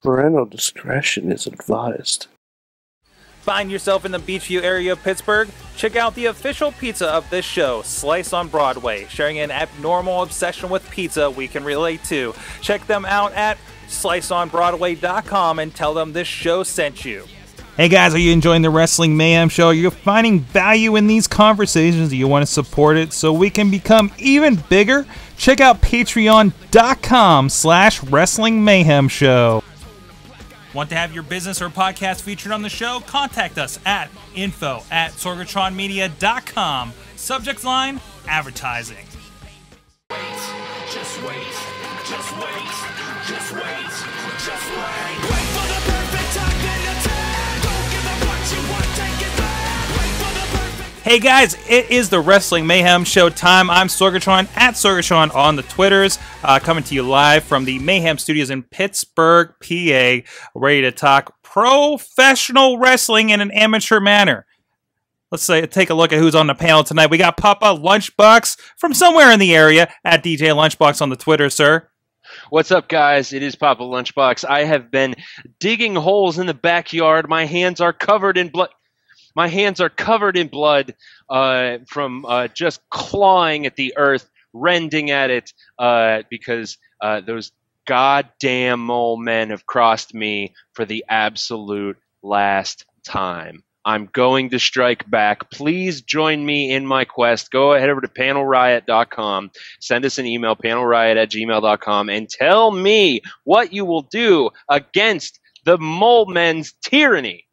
Parental discretion is advised. Find yourself in the Beachview area of Pittsburgh? Check out the official pizza of this show, Slice on Broadway, sharing an abnormal obsession with pizza we can relate to. Check them out at sliceonbroadway.com and tell them this show sent you. Hey guys, are you enjoying the Wrestling Mayhem Show? Are you finding value in these conversations? Do you want to support it so we can become even bigger? Check out patreon.com/Wrestling Mayhem Show. Want to have your business or podcast featured on the show? Contact us at info@sorgatronmedia.com. Subject line, advertising. Wait, just wait, just wait, just wait, just wait. Wait for the perfect time and attack. Don't give up what you want, take it back. Wait for the perfect... Hey guys, it is the Wrestling Mayhem Show time. I'm Sorgatron, at Sorgatron on the Twitters. Coming to you live from the Mayhem Studios in Pittsburgh, PA. Ready to talk professional wrestling in an amateur manner. Let's take a look at who's on the panel tonight. We got Papa Lunchbox from somewhere in the area, at DJ Lunchbox on the Twitter, sir. What's up, guys? It is Papa Lunchbox. I have been digging holes in the backyard. My hands are covered in blood. My hands are covered in blood from just clawing at the earth, rending at it, because those goddamn mole men have crossed me for the absolute last time. I'm going to strike back. Please join me in my quest. Go ahead over to panelriot.com. Send us an email, panelriot@gmail.com, and tell me what you will do against the mole men's tyranny.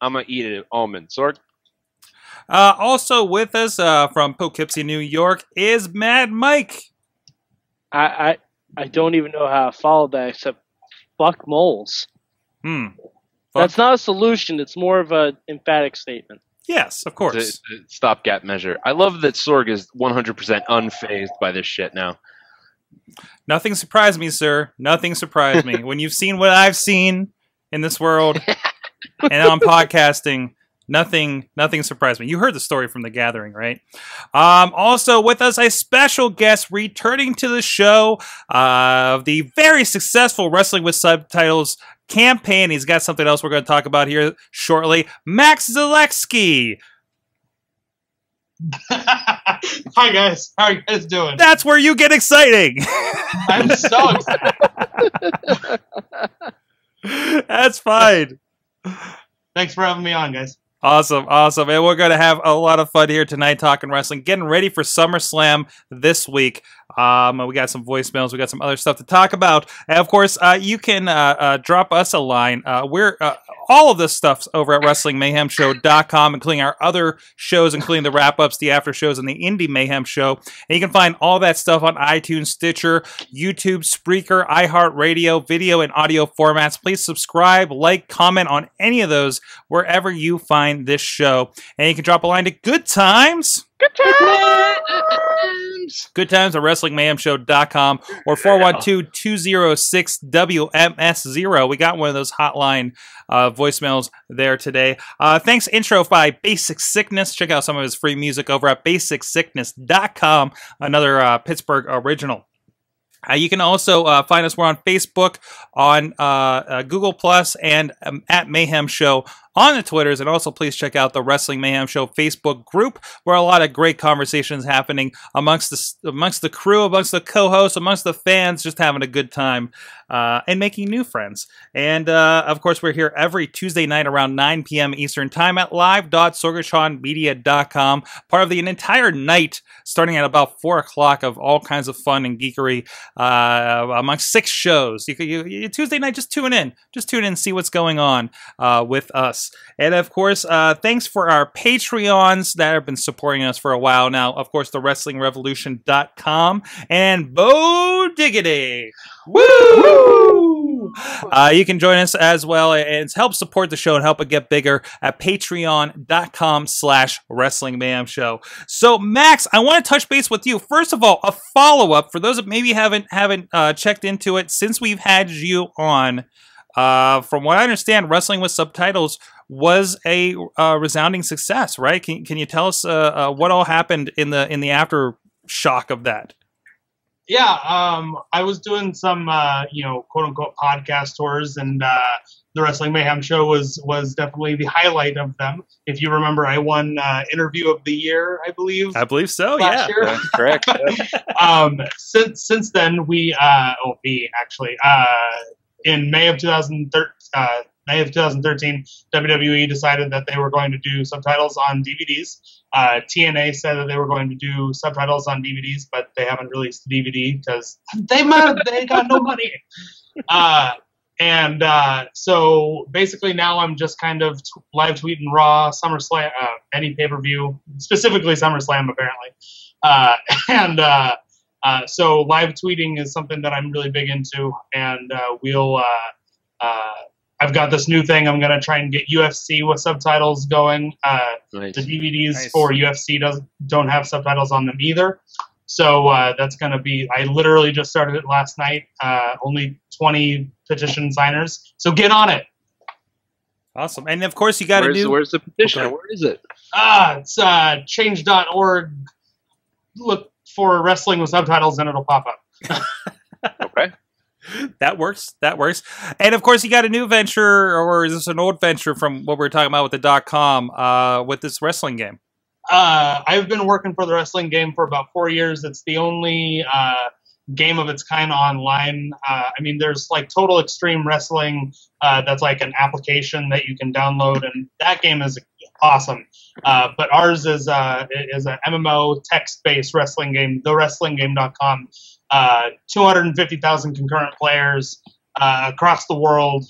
I'm going to eat an almond. Sorg? Also with us from Poughkeepsie, New York, is Mad Mike. I don't even know how I followed that except fuck moles. Hmm. That's not a solution. It's more of an emphatic statement. Yes, of course. Stopgap measure. I love that Sorg is 100% unfazed by this shit now. Nothing surprised me, sir. Nothing surprised me. When you've seen what I've seen in this world and on podcasting, nothing surprised me. You heard the story from The Gathering, right? Also with us, a special guest returning to the show of the very successful Wrestling With Subtitles campaign. He's got something else we're going to talk about here shortly. Max Zaleski. Hi guys, how are you guys doing? That's where you get exciting. I'm so excited. That's fine. Thanks for having me on, guys. Awesome, awesome. And we're going to have a lot of fun here tonight talking wrestling, getting ready for SummerSlam this week. We got some voicemails. We got some other stuff to talk about. And of course, you can drop us a line. We're all of this stuff's over at WrestlingMayhemShow.com, including our other shows, including the wrap-ups, the after shows, and the Indie Mayhem Show. And you can find all that stuff on iTunes, Stitcher, YouTube, Spreaker, iHeartRadio, video and audio formats. Please subscribe, like, comment on any of those wherever you find this show. And you can drop a line to Good Times. Good Times. Good Times at WrestlingMayhemShow.com or 412-206-WMS0. We got one of those hotline voicemails there today. Thanks, Intro by Basic Sickness. Check out some of his free music over at BasicSickness.com. Another Pittsburgh original. You can also find us. We're on Facebook, on Google+, and at Mayhem Show on the Twitters. And also, please check out the Wrestling Mayhem Show Facebook group, where a lot of great conversations happening amongst the crew, amongst the co-hosts, amongst the fans, just having a good time and making new friends. And, of course, we're here every Tuesday night around 9 p.m. Eastern Time at live.sorgatronmedia.com, part of an entire night starting at about 4 o'clock of all kinds of fun and geekery amongst 6 shows. You Tuesday night, just tune in. Just tune in and see what's going on with us. And of course, thanks for our Patreons that have been supporting us for a while now. Of course, the WrestlingRevolution.com and Bo Diggity. Woo! You can join us as well and help support the show and help it get bigger at patreon.com/Wrestling Mayhem Show. So, Max, I want to touch base with you. First of all, a follow-up for those that maybe haven't checked into it since we've had you on. From what I understand, Wrestling With Subtitles was a resounding success, right? Can you tell us what all happened in the aftershock of that? Yeah, I was doing some, quote unquote podcast tours, and the Wrestling Mayhem show was definitely the highlight of them. If you remember, I won Interview of the Year, I believe. I believe so. Yeah, that's correct. Since then, in May of 2013, WWE decided that they were going to do subtitles on DVDs. TNA said that they were going to do subtitles on DVDs, but they haven't released the DVD because they got no money. So basically now I'm just kind of live tweeting Raw, SummerSlam, any pay-per-view, specifically SummerSlam apparently. So live tweeting is something that I'm really big into, and I've got this new thing. I'm going to try and get UFC with subtitles going. Nice. The DVDs for UFC don't have subtitles on them either. So that's going to be – I literally just started it last night. Only 20 petition signers. So get on it. Awesome. And, of course, you got to do – Where's the petition? Okay. Where is it? It's change.org. Look for Wrestling with Subtitles and it'll pop up. Okay. That works. And of course, you got a new venture, or is this an old venture from what we were talking about with the .com with this wrestling game? I've been working for the wrestling game for about 4 years. It's the only game of its kind online. There's like Total Extreme Wrestling. That's like an application that you can download, and that game is awesome. But ours is an MMO text-based wrestling game, thewrestlinggame.com. 250,000 concurrent players across the world.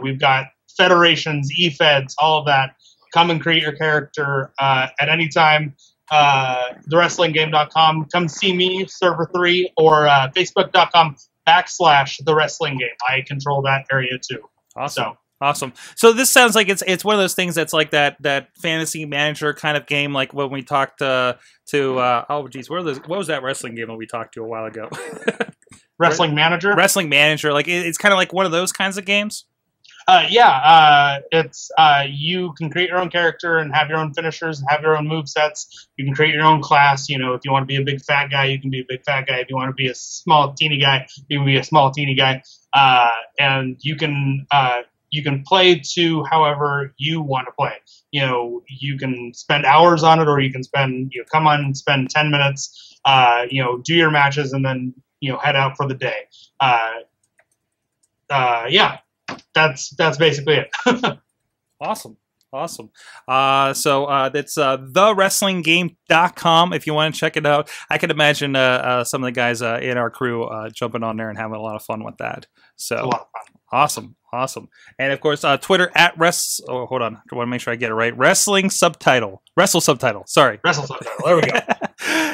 We've got federations, e-feds, all of that. Come and create your character at any time. Thewrestlinggame.com. Come see me, Server 3, or Facebook.com/thewrestlinggame. I control that area too. Awesome. Awesome. So this sounds like it's one of those things that's like that fantasy manager kind of game, like when we talked what was that wrestling game that we talked to a while ago? Wrestling Manager? Wrestling Manager. Like it's kind of like one of those kinds of games? It's you can create your own character and have your own finishers and have your own movesets. You can create your own class. If you want to be a big fat guy, you can be a big fat guy. If you want to be a small teeny guy, you can be a small teeny guy. And you can play to however you want to play. You can spend hours on it, or you can spend 10 minutes, do your matches, and then, head out for the day. That's basically it. Awesome. That's thewrestlinggame.com if you want to check it out. I can imagine some of the guys in our crew jumping on there and having a lot of fun with that. So it's a lot of fun. Awesome. And of course, Twitter @Wrestling. Oh, hold on. I want to make sure I get it right. Wrestle Subtitle. There we go.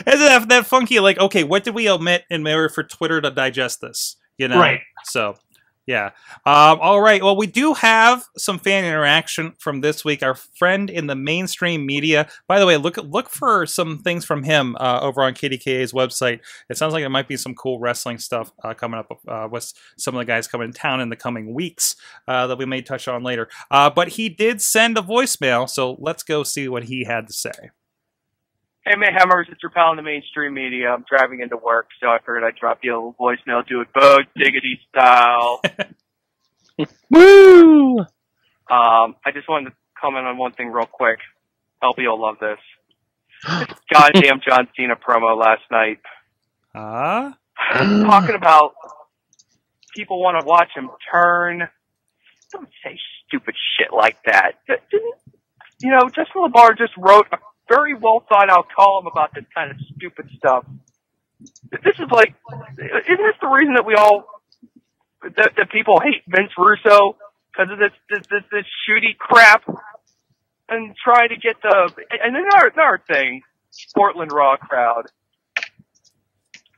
Isn't that funky? Like, okay, what did we omit in order for Twitter to digest this? Right. So. Yeah. All right. Well, we do have some fan interaction from this week. Our friend in the mainstream media. By the way, look for some things from him over on KDKA's website. It sounds like there might be some cool wrestling stuff coming up with some of the guys coming in town in the coming weeks that we may touch on later. But he did send a voicemail, so let's go see what he had to say. Hey, Mayhemers, it's your pal in the mainstream media. I'm driving into work, so I figured I'd drop you a little voicemail. Do it Bo Diggity style. Woo! I just wanted to comment on one thing real quick. LB will love this. Goddamn John Cena promo last night. Talking about people want to watch him turn. Don't say stupid shit like that. Justin Labar just wrote a very well thought out column about this kind of stupid stuff. This is like, isn't this the reason that that people hate Vince Russo? Because of this shooty crap? And try to get another thing, Portland Raw crowd.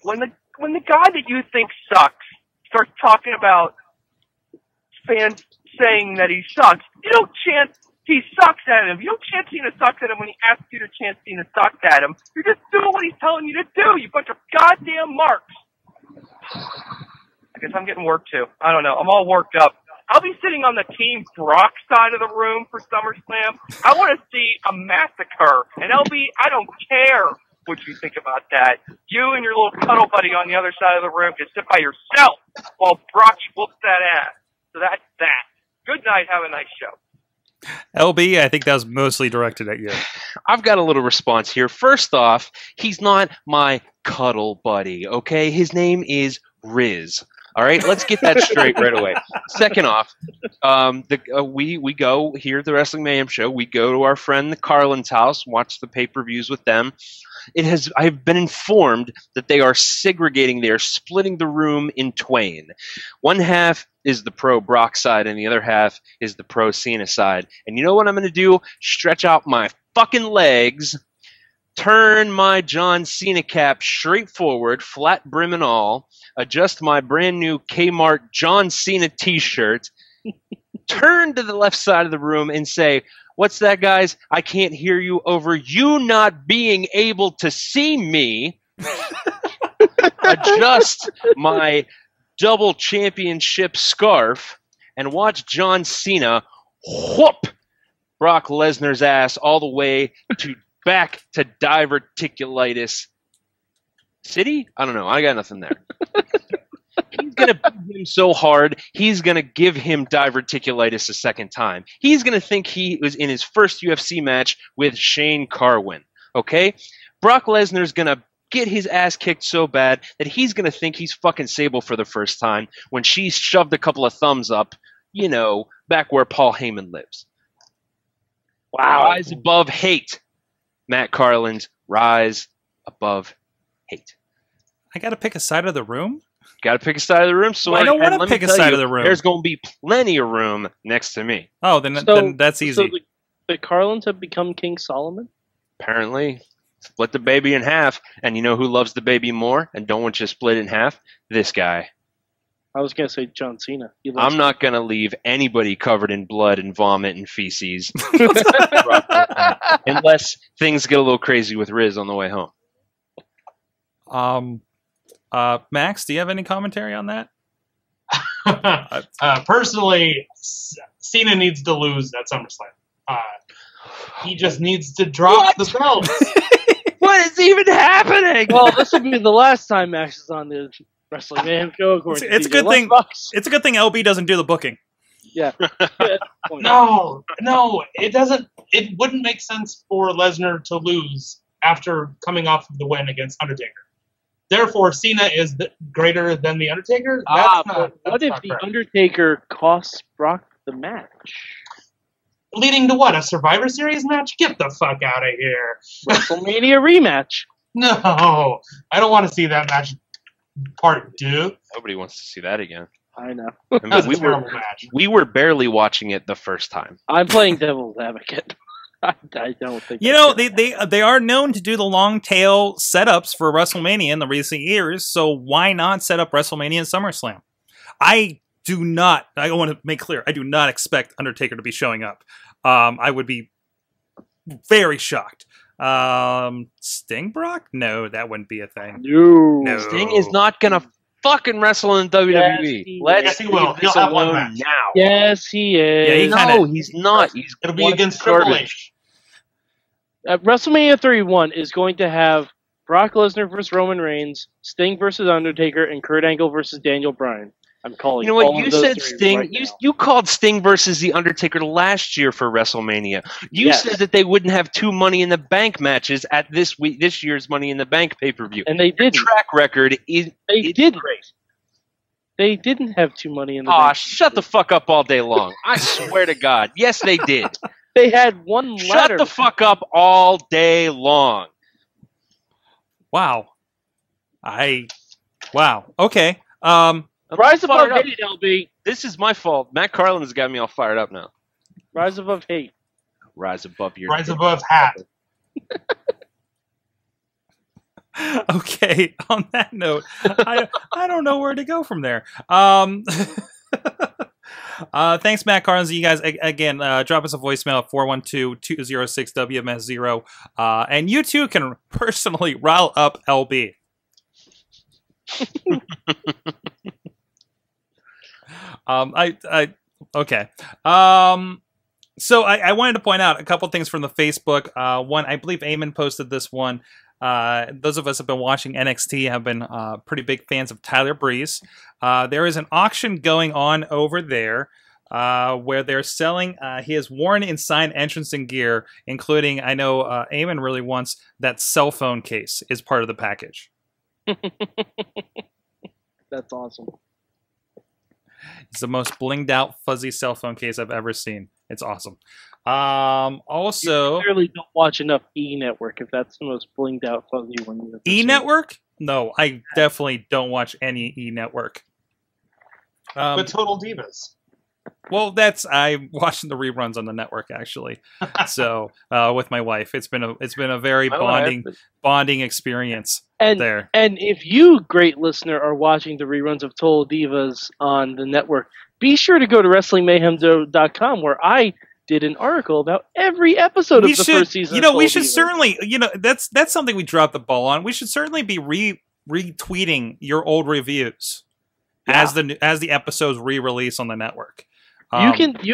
When the guy that you think sucks starts talking about fans saying that he sucks, you don't chant he sucks at him. You don't chant Cena sucks at him when he asks you to chant Cena sucks at him. You're just doing what he's telling you to do, you bunch of goddamn marks. I guess I'm getting worked too. I don't know. I'm all worked up. I'll be sitting on the Team Brock side of the room for SummerSlam. I want to see a massacre. And LB, I don't care. what you think about that. You and your little cuddle buddy on the other side of the room can sit by yourself while Brock whoops that ass. So that's that. Good night. Have a nice show. LB, I think that was mostly directed at you. I've got a little response here. First off, he's not my cuddle buddy, okay? His name is Riz. All right, let's get that straight right away. Second off, we go here at the Wrestling Mayhem show. We go to our friend the Carlin's house, watch the pay-per-views with them. I've been informed that they are segregating. They are splitting the room in twain. One half is the pro Brock side, and the other half is the pro Cena side. And you know what I'm going to do? Stretch out my fucking legs, turn my John Cena cap straight forward, flat brim and all, adjust my brand new Kmart John Cena t-shirt, turn to the left side of the room and say, "What's that, guys? I can't hear you over you not being able to see me." Adjust my double championship scarf and watch John Cena whoop Brock Lesnar's ass all the way to back to diverticulitis city? I don't know. I got nothing there. He's going to beat him so hard, he's going to give him diverticulitis a second time. He's going to think he was in his first UFC match with Shane Carwin, okay? Brock Lesnar's going to get his ass kicked so bad that he's going to think he's fucking Sable for the first time when she shoved a couple of thumbs up, you know, back where Paul Heyman lives. Wow. Rise above hate. Matt Carlin's rise above hate. I got to pick a side of the room? Got to pick a side of the room. So well, I don't want to pick a side of the room. There's going to be plenty of room next to me. Oh, then that's easy. So the Carlins have become King Solomon? Apparently. Split the baby in half. And you know who loves the baby more and don't want you to split in half? This guy. I was going to say John Cena. I'm not going to leave anybody covered in blood and vomit and feces. Unless things get a little crazy with Riz on the way home. Max, do you have any commentary on that? Personally, Cena needs to lose at SummerSlam. He just needs to drop the belt. What is even happening? Well, this will be the last time Max is on the Wrestling Man show. It's a good thing. It's a good thing LB doesn't do the booking. Yeah. No, it doesn't. It wouldn't make sense for Lesnar to lose after coming off of the win against Undertaker. Therefore, Cena is greater than the Undertaker. What if the Undertaker costs Brock the match? Leading to what? A Survivor Series match? Get the fuck out of here! WrestleMania rematch. No, I don't want to see that match. Part two. Nobody wants to see that again. I know. I mean, we were barely watching it the first time. I'm playing devil's advocate. I don't think. You know, they are known to do the long tail setups for WrestleMania in the recent years. So why not set up WrestleMania and SummerSlam? I want to make clear. I do not expect Undertaker to be showing up. I would be very shocked. Sting Brock? No, that wouldn't be a thing. No. Sting is not gonna fucking wrestle in WWE. Yes, he will. He'll have one match now. Yes, he is. Yeah, he's not. It'll be against Triple H. WrestleMania 31 is going to have Brock Lesnar versus Roman Reigns, Sting versus Undertaker, and Kurt Angle versus Daniel Bryan. I'm calling. You know what? You said Sting. Right, you called Sting versus the Undertaker last year for WrestleMania. You said that they wouldn't have two Money in the Bank matches at this year's Money in the Bank pay-per-view, and they did. Track record is great. They didn't have two Money in the Bank. Shut the fuck up all day long. I swear to God. Yes, they did. They had one. Shut the fuck up all day long. Wow. Wow. Okay. Rise above hate, LB. This is my fault. Matt Carlin has got me all fired up now. Rise above hate. Rise above your. Rise above hat. Okay. On that note, I don't know where to go from there. Thanks, Matt Carlin. You guys again. Drop us a voicemail at 412-206-WMS0, and you too can personally rile up LB. So I wanted to point out a couple things from the Facebook. One, I believe Eamon posted this one. Those of us who have been watching NXT have been pretty big fans of Tyler Breeze. There is an auction going on over there where they're selling he has worn and signed entrance and gear, including, I know Eamon really wants that cell phone case is part of the package. That's awesome. It's the most blinged out fuzzy cell phone case I've ever seen. It's awesome. Also, you clearly don't watch enough E-Network if that's the most blinged out fuzzy one. E-Network? No, I definitely don't watch any E-Network. But Total Divas. Well, I'm watching the reruns on the network actually. So with my wife, it's been a very bonding experience there. And if you, great listener, are watching the reruns of Total Divas on the network, be sure to go to WrestlingMayhem.com where I did an article about every episode of the first season. You know, we should certainly, you know, that's something we dropped the ball on. We should certainly be retweeting your old reviews as the episodes re-release on the network. You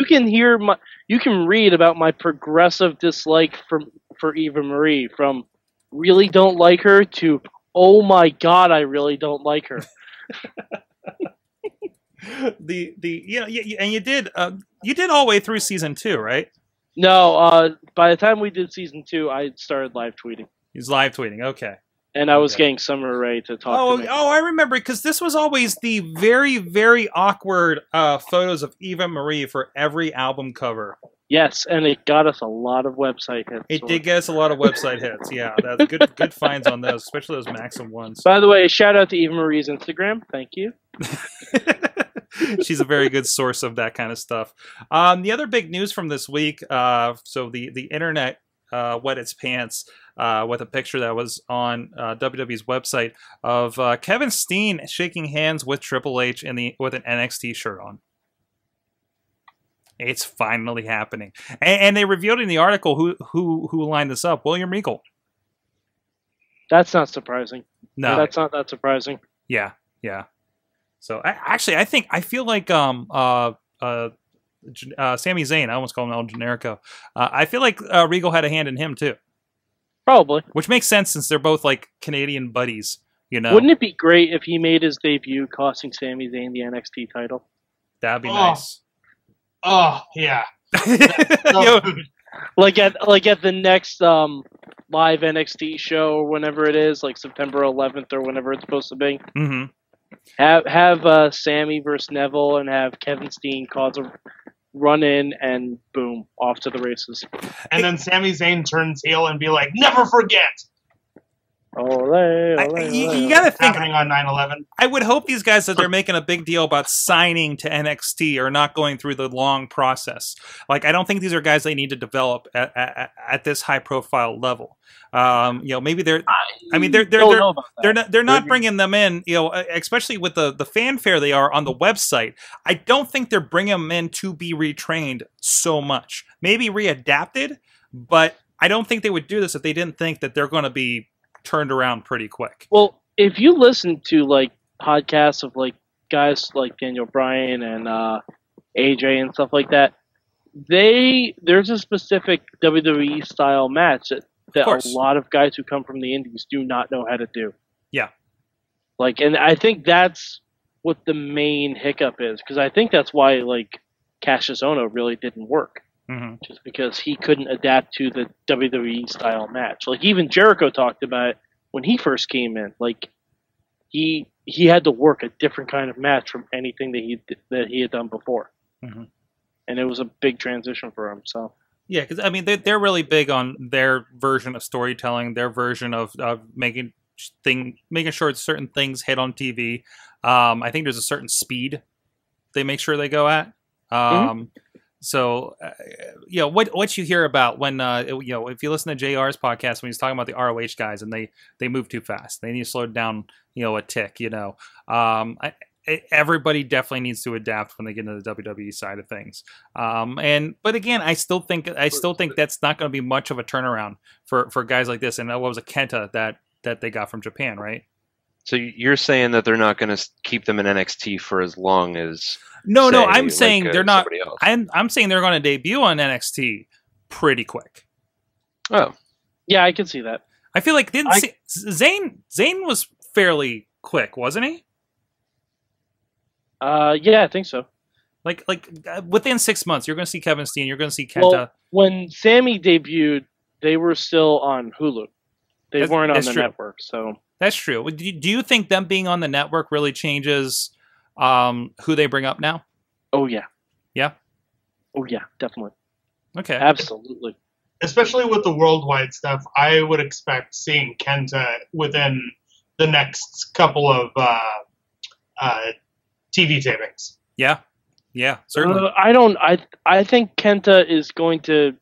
can hear my read about my progressive dislike for Eva Marie, from really don't like her to oh my god, I really don't like her. And you did all the way through season 2, right? No, by the time we did season 2, I started live tweeting. He's live tweeting, okay. And I was getting Summer Rae to talk to me. Oh, I remember, because this was always the very, very awkward photos of Eva Marie for every album cover. Yes, and it got us a lot of website hits. It did get us a lot of website hits, yeah. That's good finds on those, especially those Maxim ones. By the way, shout out to Eva Marie's Instagram. Thank you. She's a very good source of that kind of stuff. The other big news from this week, so the internet wet its pants with a picture that was on WWE's website of Kevin Steen shaking hands with Triple H with an NXT shirt on. It's finally happening, and they revealed in the article who lined this up. William Regal. That's not surprising. No, that's not that surprising. Yeah, yeah. So I feel like Sami Zayn, I almost call him El Generico. I feel like Regal had a hand in him too. Probably. Which makes sense since they're both like Canadian buddies, you know. Wouldn't it be great if he made his debut costing Sami Zayn the NXT title? That'd be nice. Oh, yeah. Like at the next live NXT show or whenever it is, like September 11th or whenever it's supposed to be. Mm-hmm. Have Sami versus Neville and have Kevin Steen cause a run in and boom, off to the races. And then Sami Zayn turns heel and be like, never forget. Olé, olé, olé. You gotta think happening on 9/11. I would hope these guys that they're making a big deal about signing to NXT are not going through the long process. Like, I don't think these are guys they need to develop at this high profile level. You know, maybe they're. I mean, they're not bringing them in. You know, especially with the fanfare they are on the website. I don't think they're bringing them in to be retrained so much. Maybe readapted, but I don't think they would do this if they didn't think that they're going to be turned around pretty quick. Well, if you listen to like podcasts of like guys like Daniel Bryan and AJ and stuff like that, there's a specific WWE style match that a lot of guys who come from the indies do not know how to do. Yeah. Like, and I think that's what the main hiccup is, because I think that's why like Cassius Ohno really didn't work. Mm-hmm. Just because he couldn't adapt to the WWE style match. Like, even Jericho talked about it when he first came in. Like, he had to work a different kind of match from anything that he had done before. Mm-hmm. And it was a big transition for him. So yeah, because I mean they're really big on their version of storytelling, their version of making sure certain things hit on TV. I think there's a certain speed they make sure they go at. Mm-hmm. So, you know, what you hear about when, you know, if you listen to JR's podcast, when he's talking about the ROH guys and they move too fast, they need to slow down, you know, a tick, you know. Everybody definitely needs to adapt when they get into the WWE side of things. But again, I still think that's not going to be much of a turnaround for guys like this. And what was a Kenta that they got from Japan, right? So you're saying that they're not going to keep them in NXT for as long as... No, I'm saying they're not. I'm saying they're going to debut on NXT pretty quick. Oh, yeah, I can see that. I feel like Zayn was fairly quick, wasn't he? Yeah, I think so. Like within 6 months, you're going to see Kevin Steen. You're going to see Kenta. Well, when Sami debuted, they were still on Hulu. They weren't on the network, so that's true. Do you think them being on the network really changes who they bring up now? Oh yeah, yeah. Oh yeah, definitely. Okay, absolutely. Especially with the worldwide stuff, I would expect seeing Kenta within the next couple of TV tapings. Yeah. Yeah, certainly. I think Kenta is going to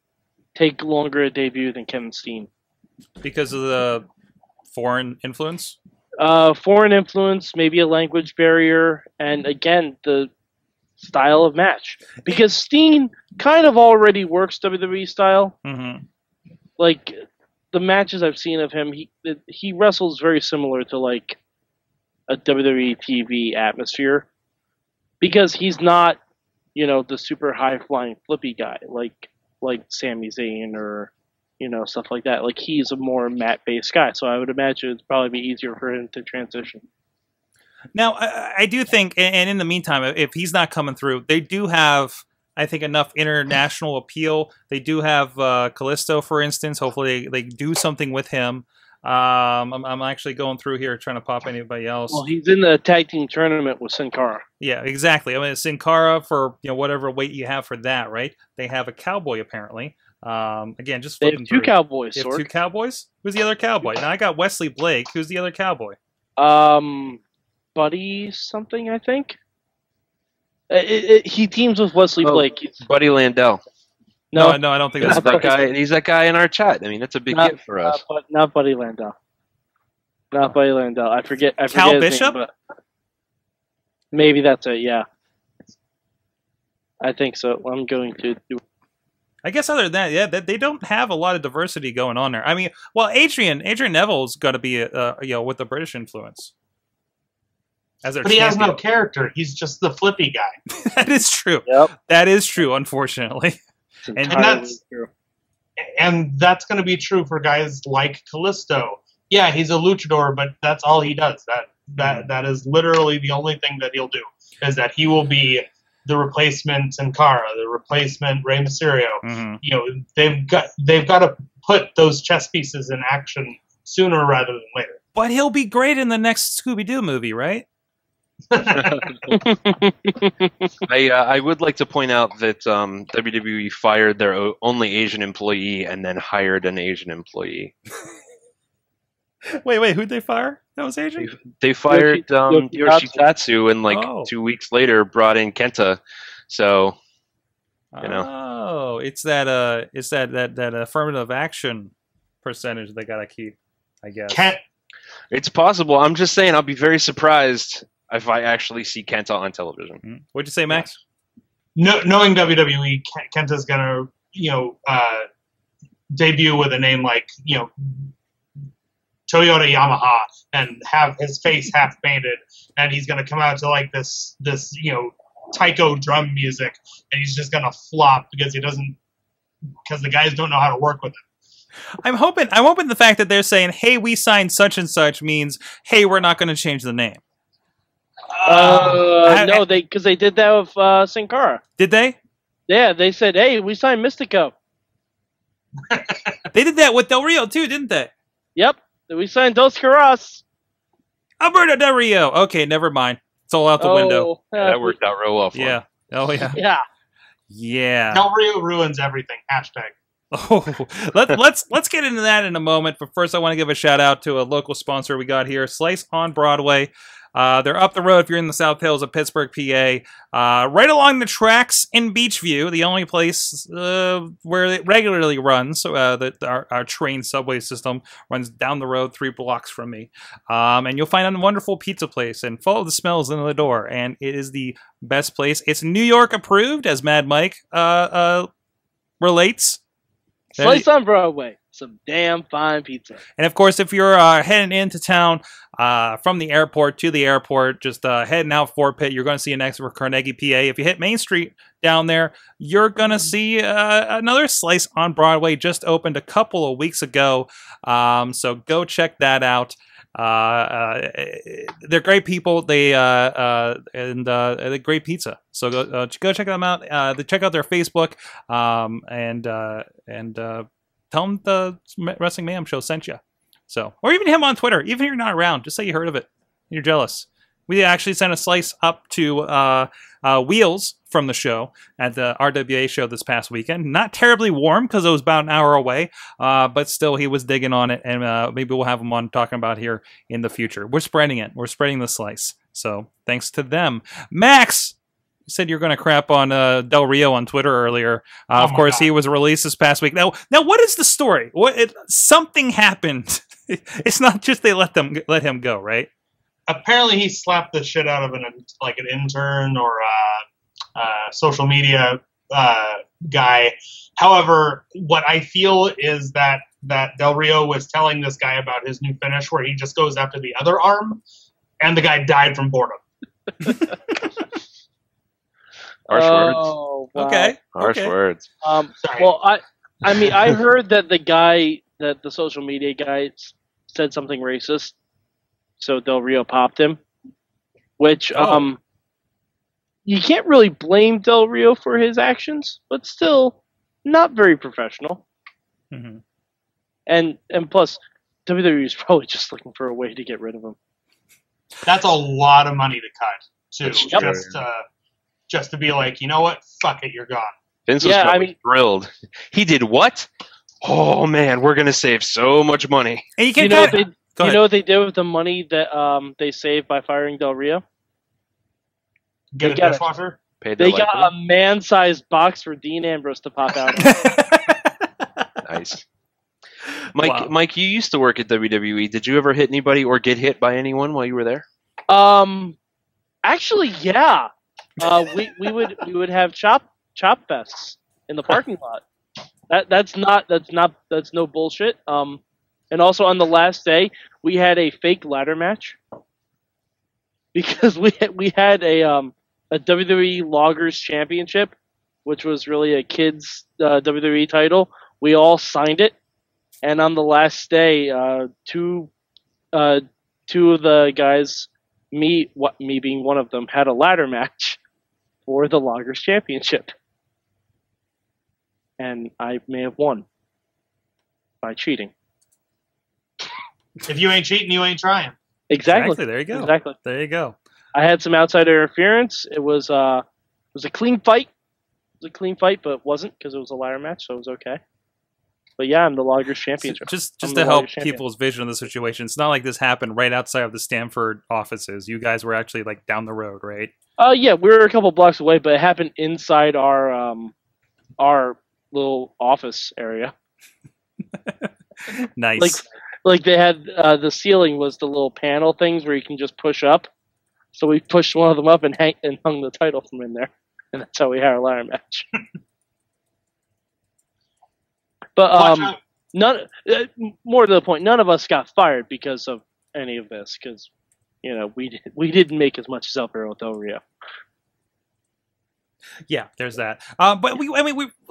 take longer a debut than Kevin Steen because of the foreign influence. Foreign influence, maybe a language barrier, and again the style of match. Because Steen kind of already works WWE style. Mm-hmm. Like the matches I've seen of him, he wrestles very similar to like a WWE TV atmosphere. Because he's not, you know, the super high-flying flippy guy like Sami Zayn or, you know, stuff like that. Like, he's a more mat-based guy, so I would imagine it'd probably be easier for him to transition. Now, I do think, and in the meantime, if he's not coming through, they do have, I think, enough international appeal. They do have Kalisto, for instance. Hopefully they do something with him. I'm actually going through here trying to pop anybody else. Well, he's in the tag team tournament with Sin Cara. Yeah, exactly. I mean, Sin Cara for, you know, whatever weight you have for that, right? They have a cowboy apparently. Again, just flipping through. Cowboys. They have two cowboys. Who's the other cowboy? Now I got Wesley Blake. Who's the other cowboy? Buddy something, I think. He teams with Wesley Blake. Buddy Landell. No, no, I don't think that's that guy. He's that guy in our chat. I mean, that's a big hit for us. Not Buddy Landell. Not Buddy Landell. I forget Cal Bishop? Name, maybe that's it, yeah. I think so. I'm going to do it. I guess other than that, yeah, they don't have a lot of diversity going on there. I mean, well, Adrian Neville's got to be, you know, with the British influence. But he has no character. He's just the flippy guy. That is true. Yep. That is true, unfortunately. And that's going to be true for guys like Kalisto. Yeah, he's a luchador, but that's all he does. That is literally the only thing that he'll do, is that he will be the replacement Sin Cara, the replacement Rey Mysterio. Mm-hmm. You know, they've got to put those chess pieces in action sooner rather than later. But he'll be great in the next Scooby-Doo movie, right? I would like to point out that WWE fired their only Asian employee and then hired an Asian employee. wait, who'd they fire? That was Asian? They fired Yoshitatsu and like 2 weeks later brought in Kenta. So, you know. Oh, it's that affirmative action percentage they gotta keep, I guess. It's possible. I'm just saying, I'll be very surprised if I actually see Kenta on television. What'd you say, Max? No, knowing WWE, Kenta's gonna, you know, debut with a name like, you know, Toyota Yamaha, and have his face half painted, and he's gonna come out to like this, you know, taiko drum music, and he's just gonna flop because because the guys don't know how to work with him. I'm hoping the fact that they're saying, "Hey, we signed such and such," means, "Hey, we're not gonna change the name." No, because they did that with Sin Cara. Did they? Yeah, they said, "Hey, we signed Mystico." They did that with Del Rio too, didn't they? Yep, we signed Dos Caras. Alberto Del Rio. Okay, never mind. It's all out the window. Yeah, that worked out real well for him. Oh yeah. Yeah. Del Rio ruins everything. Hashtag. Oh, let's get into that in a moment. But first, I want to give a shout out to a local sponsor we got here, Slice on Broadway. They're up the road if you're in the South Hills of Pittsburgh, PA. Right along the tracks in Beachview, the only place where it regularly runs. Our train subway system runs down the road 3 blocks from me. And you'll find a wonderful pizza place, and follow the smells into the door. And it is the best place. It's New York approved, as Mad Mike relates. Slice on Broadway. some damn fine pizza. And of course, if you're heading into town from the airport to the airport, just heading out Fort Pitt, you're going to see an exit for Carnegie, PA. If you hit Main Street down there, you're going to see another Slice on Broadway, just opened a couple of weeks ago. So go check that out. They're great people. They they're great pizza. So go check them out. Check out their Facebook and tell them the Wrestling Mayhem Show sent you. So, or even him on Twitter. Even if you're not around, just say you heard of it. You're jealous. We actually sent a slice up to Wheels from the show at the RWA show this past weekend. Not terribly warm because it was about an hour away, but still he was digging on it, and maybe we'll have him on talking about here in the future. We're spreading it. We're spreading the slice. So thanks to them. Max, you said you're going to crap on Del Rio on Twitter earlier. Of course, God. He was released this past week. Now what is the story? Something happened. It's not just they let him go, right? Apparently, he slapped the shit out of an intern or social media guy. However, what I feel is that Del Rio was telling this guy about his new finish, where he just goes after the other arm, and the guy died from boredom. Harsh words. Wow. Okay. Harsh words. Well, I mean, I heard that the social media guy said something racist. So Del Rio popped him, which you can't really blame Del Rio for his actions, but still not very professional. Mm-hmm. And plus, WWE is probably just looking for a way to get rid of him. That's a lot of money to cut, too. Yep. Just to be like, you know what? Fuck it, you're gone. Vince was thrilled. He did what? Oh, man, we're going to save so much money. And you can't cut it. You know what they did with the money that they saved by firing Del Rio? Get a dishwasher? They got a man-sized box for Dean Ambrose to pop out of. Nice. Mike, you used to work at WWE. Did you ever hit anybody or get hit by anyone while you were there? Actually, yeah. We would have chop fests in the parking lot. That's no bullshit. And also on the last day, we had a fake ladder match because we had a WWE Loggers Championship, which was really a kids WWE title. We all signed it, and on the last day, two of the guys, me being one of them, had a ladder match for the Loggers Championship, and I may have won by cheating. If you ain't cheating, you ain't trying. Exactly. There you go. Exactly. There you go. I had some outside interference. It was a clean fight. It was a clean fight, but it wasn't because it was a ladder match, so it was okay. But yeah, I'm the Loggers Champion. Just to help people's vision of the situation, it's not like this happened right outside of the Stanford offices. You guys were actually like down the road, right? Yeah, we were a couple blocks away, but it happened inside our little office area. Nice. Like they had the ceiling was the little panel things where you can just push up. So we pushed one of them up and hung the title from in there. And that's how we had our ladder match. But more to the point, none of us got fired because of any of this. Because, you know, we didn't make as much as Alberto Del Rio. Yeah, there's that. But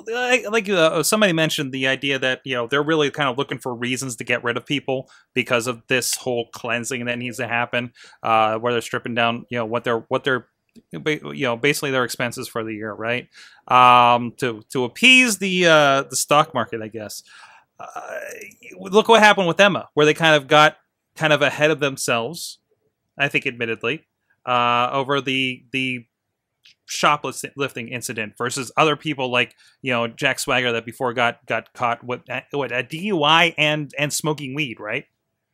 like somebody mentioned the idea that they're really kind of looking for reasons to get rid of people because of this whole cleansing that needs to happen, where they're stripping down basically their expenses for the year, right? To appease the stock market, I guess. Look what happened with Emma, where they kind of got ahead of themselves, I think, admittedly, over the shoplifting incident versus other people like Jack Swagger that before got caught with a DUI and smoking weed, right?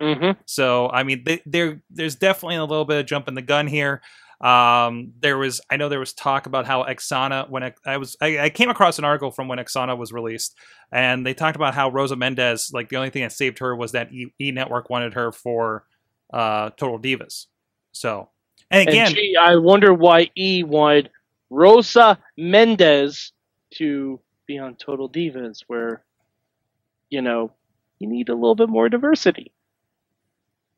Mm-hmm. So I mean, there's definitely a little bit of jump in the gun here. I know there was talk about how Exana, when I came across an article from when Exana was released, and they talked about how Rosa Mendez, like the only thing that saved her was that E Network wanted her for Total Divas. So and gee, I wonder why E wanted Rosa Mendez to be on Total Divas, where you need a little bit more diversity.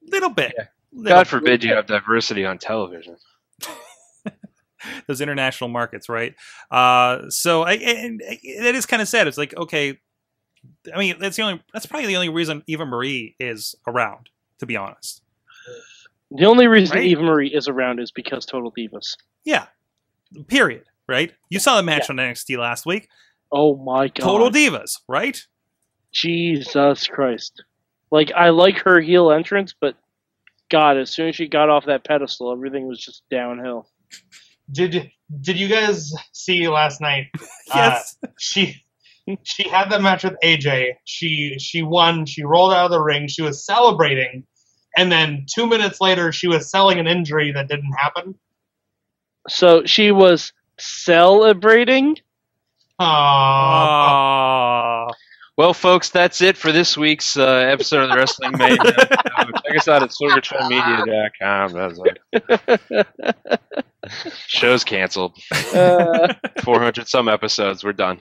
Little bit. Yeah. God forbid you have diversity on television. Those international markets, right? So that is kind of sad. It's like, okay, I mean, that's probably the only reason Eva Marie is around, to be honest. The only reason Eva Marie is around is because Total Divas. Yeah. Period. Right? You saw the match on NXT last week. Oh my God. Total Divas, right? Jesus Christ. Like, I like her heel entrance, but God, as soon as she got off that pedestal, everything was just downhill. Did you guys see last night? Yes. She had that match with AJ. She won. She rolled out of the ring. She was celebrating. And then 2 minutes later, she was selling an injury that didn't happen. So she was celebrating? Aww. Well, folks, that's it for this week's episode of the Wrestling Mania. Check us out at sorgatronmedia.com. Show's canceled. 400-some episodes. We're done.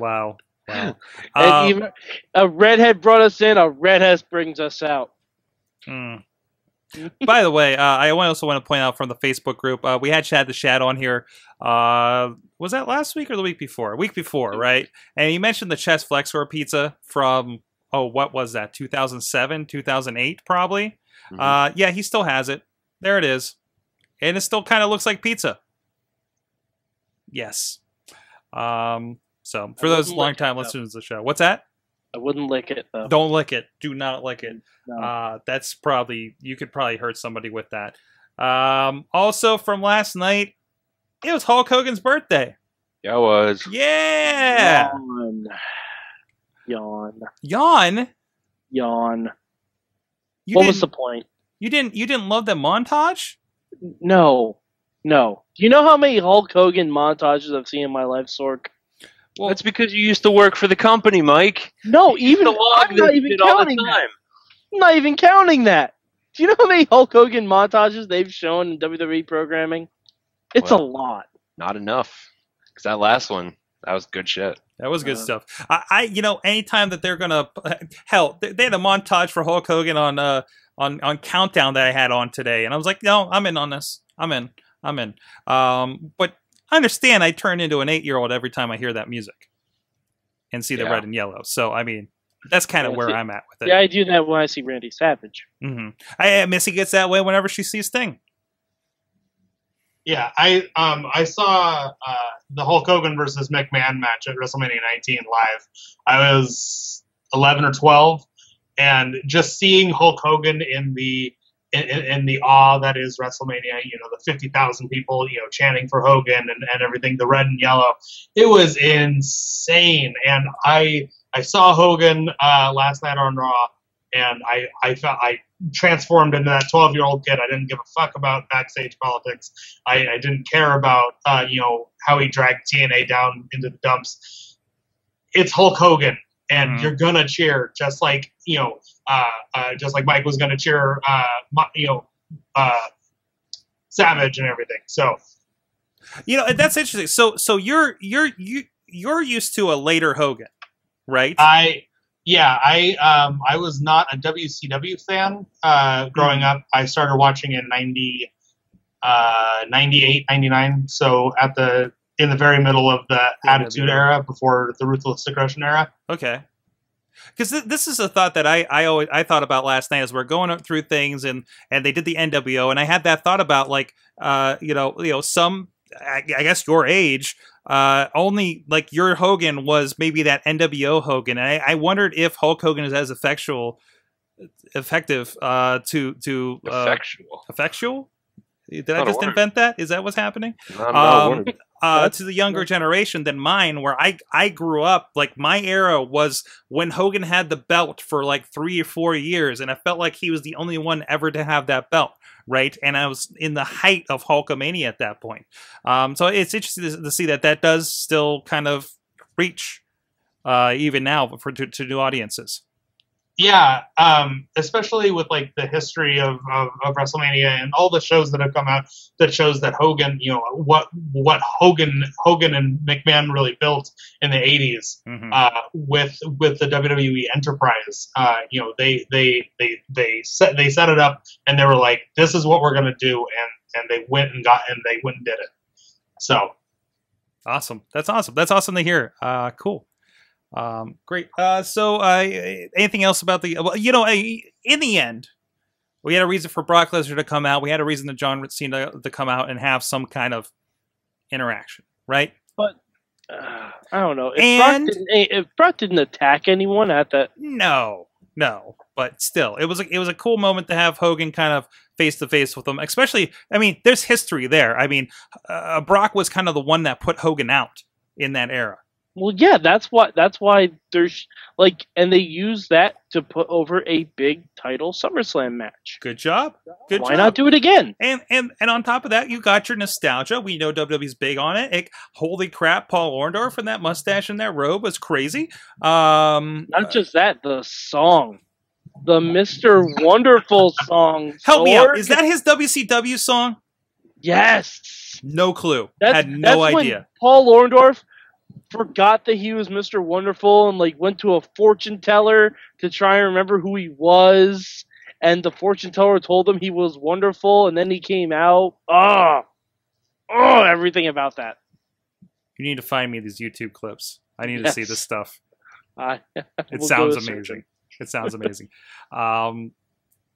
Wow. Wow. And even a redhead brought us in, a redhead brings us out. Mm. By the way, I also want to point out from the Facebook group, we had Chad the Shad on here. Was that last week or the week before? Week before, right? And he mentioned the chest flexor pizza from, oh, what was that? 2007, 2008, probably. Mm-hmm. Yeah, he still has it. There it is. And it still kind of looks like pizza. Yes. So for those long-time listeners to the show, what's that? I wouldn't lick it, though. Don't lick it. Do not lick it. No. That's probably, you could probably hurt somebody with that. Also from last night, it was Hulk Hogan's birthday. Yeah, it was. Yeah. Yawn. What was the point? You didn't love that montage? No. No. Do you know how many Hulk Hogan montages I've seen in my life, Sork? Well, that's because you used to work for the company, Mike. No, even I'm not even counting that. I'm not even counting that. Do you know how many Hulk Hogan montages they've shown in WWE programming? It's a lot. Not enough. Because that last one, that was good shit. That was good stuff. You know, anytime that they're gonna, hell, they had a montage for Hulk Hogan on Countdown that I had on today, and I was like, no, I'm in on this. I'm in. But I understand I turn into an 8-year-old every time I hear that music and see the red and yellow. So, I mean, that's kind of where I'm at with it. Yeah, I do that when I see Randy Savage. Mm-hmm. Missy gets that way whenever she sees Sting. Yeah, I saw the Hulk Hogan versus McMahon match at WrestleMania 19 live. I was 11 or 12, and just seeing Hulk Hogan in the awe that is WrestleMania, you know, the 50,000 people, you know, chanting for Hogan and everything, the red and yellow, it was insane. And I saw Hogan last night on Raw, and I felt I transformed into that 12-year-old kid. I didn't give a fuck about backstage politics. I didn't care about you know, how he dragged TNA down into the dumps. It's Hulk Hogan, and you're gonna cheer, just like, you know, just like Mike was going to cheer, you know, Savage and everything. So, you know, that's interesting. So you're used to a later Hogan, right? I was not a WCW fan growing up. I started watching in 98, 99. So in the very middle of the Attitude Era, before the Ruthless Aggression Era. Okay. Because this is a thought that I thought about last night as we're going through things, and they did the NWO, and I had that thought about, like, you know some, I guess your age, only like your Hogan was maybe that NWO Hogan, and I wondered if Hulk Hogan is as effective effectual. Did I just invent that? Is that what's happening? To the younger generation than mine, where I grew up, like, my era was when Hogan had the belt for like 3 or 4 years, and I felt like he was the only one ever to have that belt, right? And I was in the height of Hulkamania at that point. So it's interesting to see that does still kind of reach even now for to new audiences. Yeah, especially with like the history of WrestleMania and all the shows that have come out that shows that Hogan, you know, what Hogan and McMahon really built in the 80s, mm-hmm. with the WWE enterprise. You know, they set it up and they were like, this is what we're gonna do, and they went and did it. So awesome. That's awesome. That's awesome to hear. Cool. Great. So anything else about the, well, you know, in the end, we had a reason for Brock Lesnar to come out. We had a reason for John Cena to come out and have some kind of interaction, right? But I don't know. If Brock didn't attack anyone at that. No, but still, it was a cool moment to have Hogan kind of face to face with him, especially, I mean, there's history there. I mean, Brock was kind of the one that put Hogan out in that era. Well, yeah, that's why there's like, and they use that to put over a big title SummerSlam match. Good job. Good job. Why not do it again? And on top of that, you got your nostalgia. We know WWE's big on it. Holy crap, Paul Orndorff and that mustache and that robe was crazy. Not just that, the song. The Mr. Wonderful song. Help me out. Is that his WCW song? Yes. No clue. Had no idea. When Paul Orndorff forgot that he was Mr. Wonderful and like went to a fortune teller to try and remember who he was, and the fortune teller told him he was wonderful, and then he came out. Oh, everything about that. You need to find me these YouTube clips. I need to see this stuff. It sounds amazing.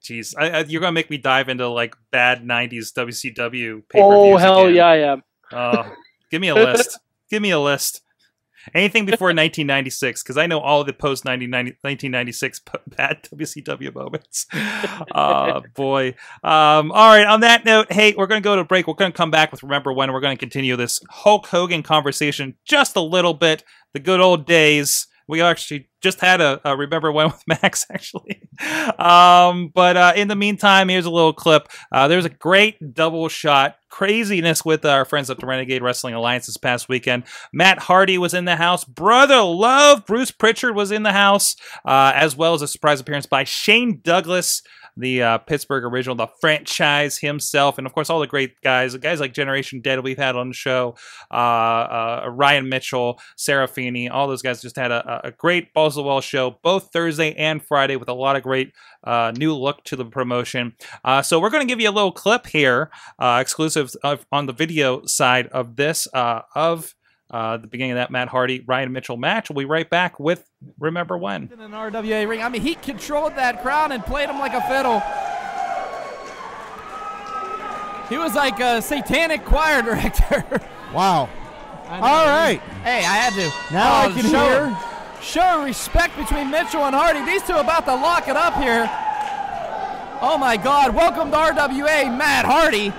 Jeez, you're gonna make me dive into like bad 90s WCW pay-per-views. Oh hell again. Yeah, I am. Give me a list. Give me a list. Anything before 1996, because I know all of the post 1996 bad WCW moments. Boy. All right. On that note, hey, we're going to go to a break. We're going to come back with Remember When. We're going to continue this Hulk Hogan conversation just a little bit. The good old days. We actually just had a Remember When with Max, actually. But in the meantime, here's a little clip. There's a great double shot craziness with our friends at the Renegade Wrestling Alliance this past weekend. Matt Hardy was in the house. Brother Love, Bruce Pritchard was in the house, as well as a surprise appearance by Shane Douglas, the Pittsburgh original, the franchise himself, and of course all the great guys like Generation Dead we've had on the show, Ryan Mitchell, Sarah Feeney, all those guys just had a great balls to the wall show, both Thursday and Friday, with a lot of great new look to the promotion. So we're going to give you a little clip here, exclusive on the video side of this, the beginning of that Matt Hardy, Ryan Mitchell match. We'll be right back with Remember When. In an RWA ring. I mean, he controlled that crowd and played him like a fiddle. He was like a satanic choir director. Wow. All right. Hey, I had to. Now I can show respect between Mitchell and Hardy. These two are about to lock it up here. Oh, my God. Welcome to RWA, Matt Hardy.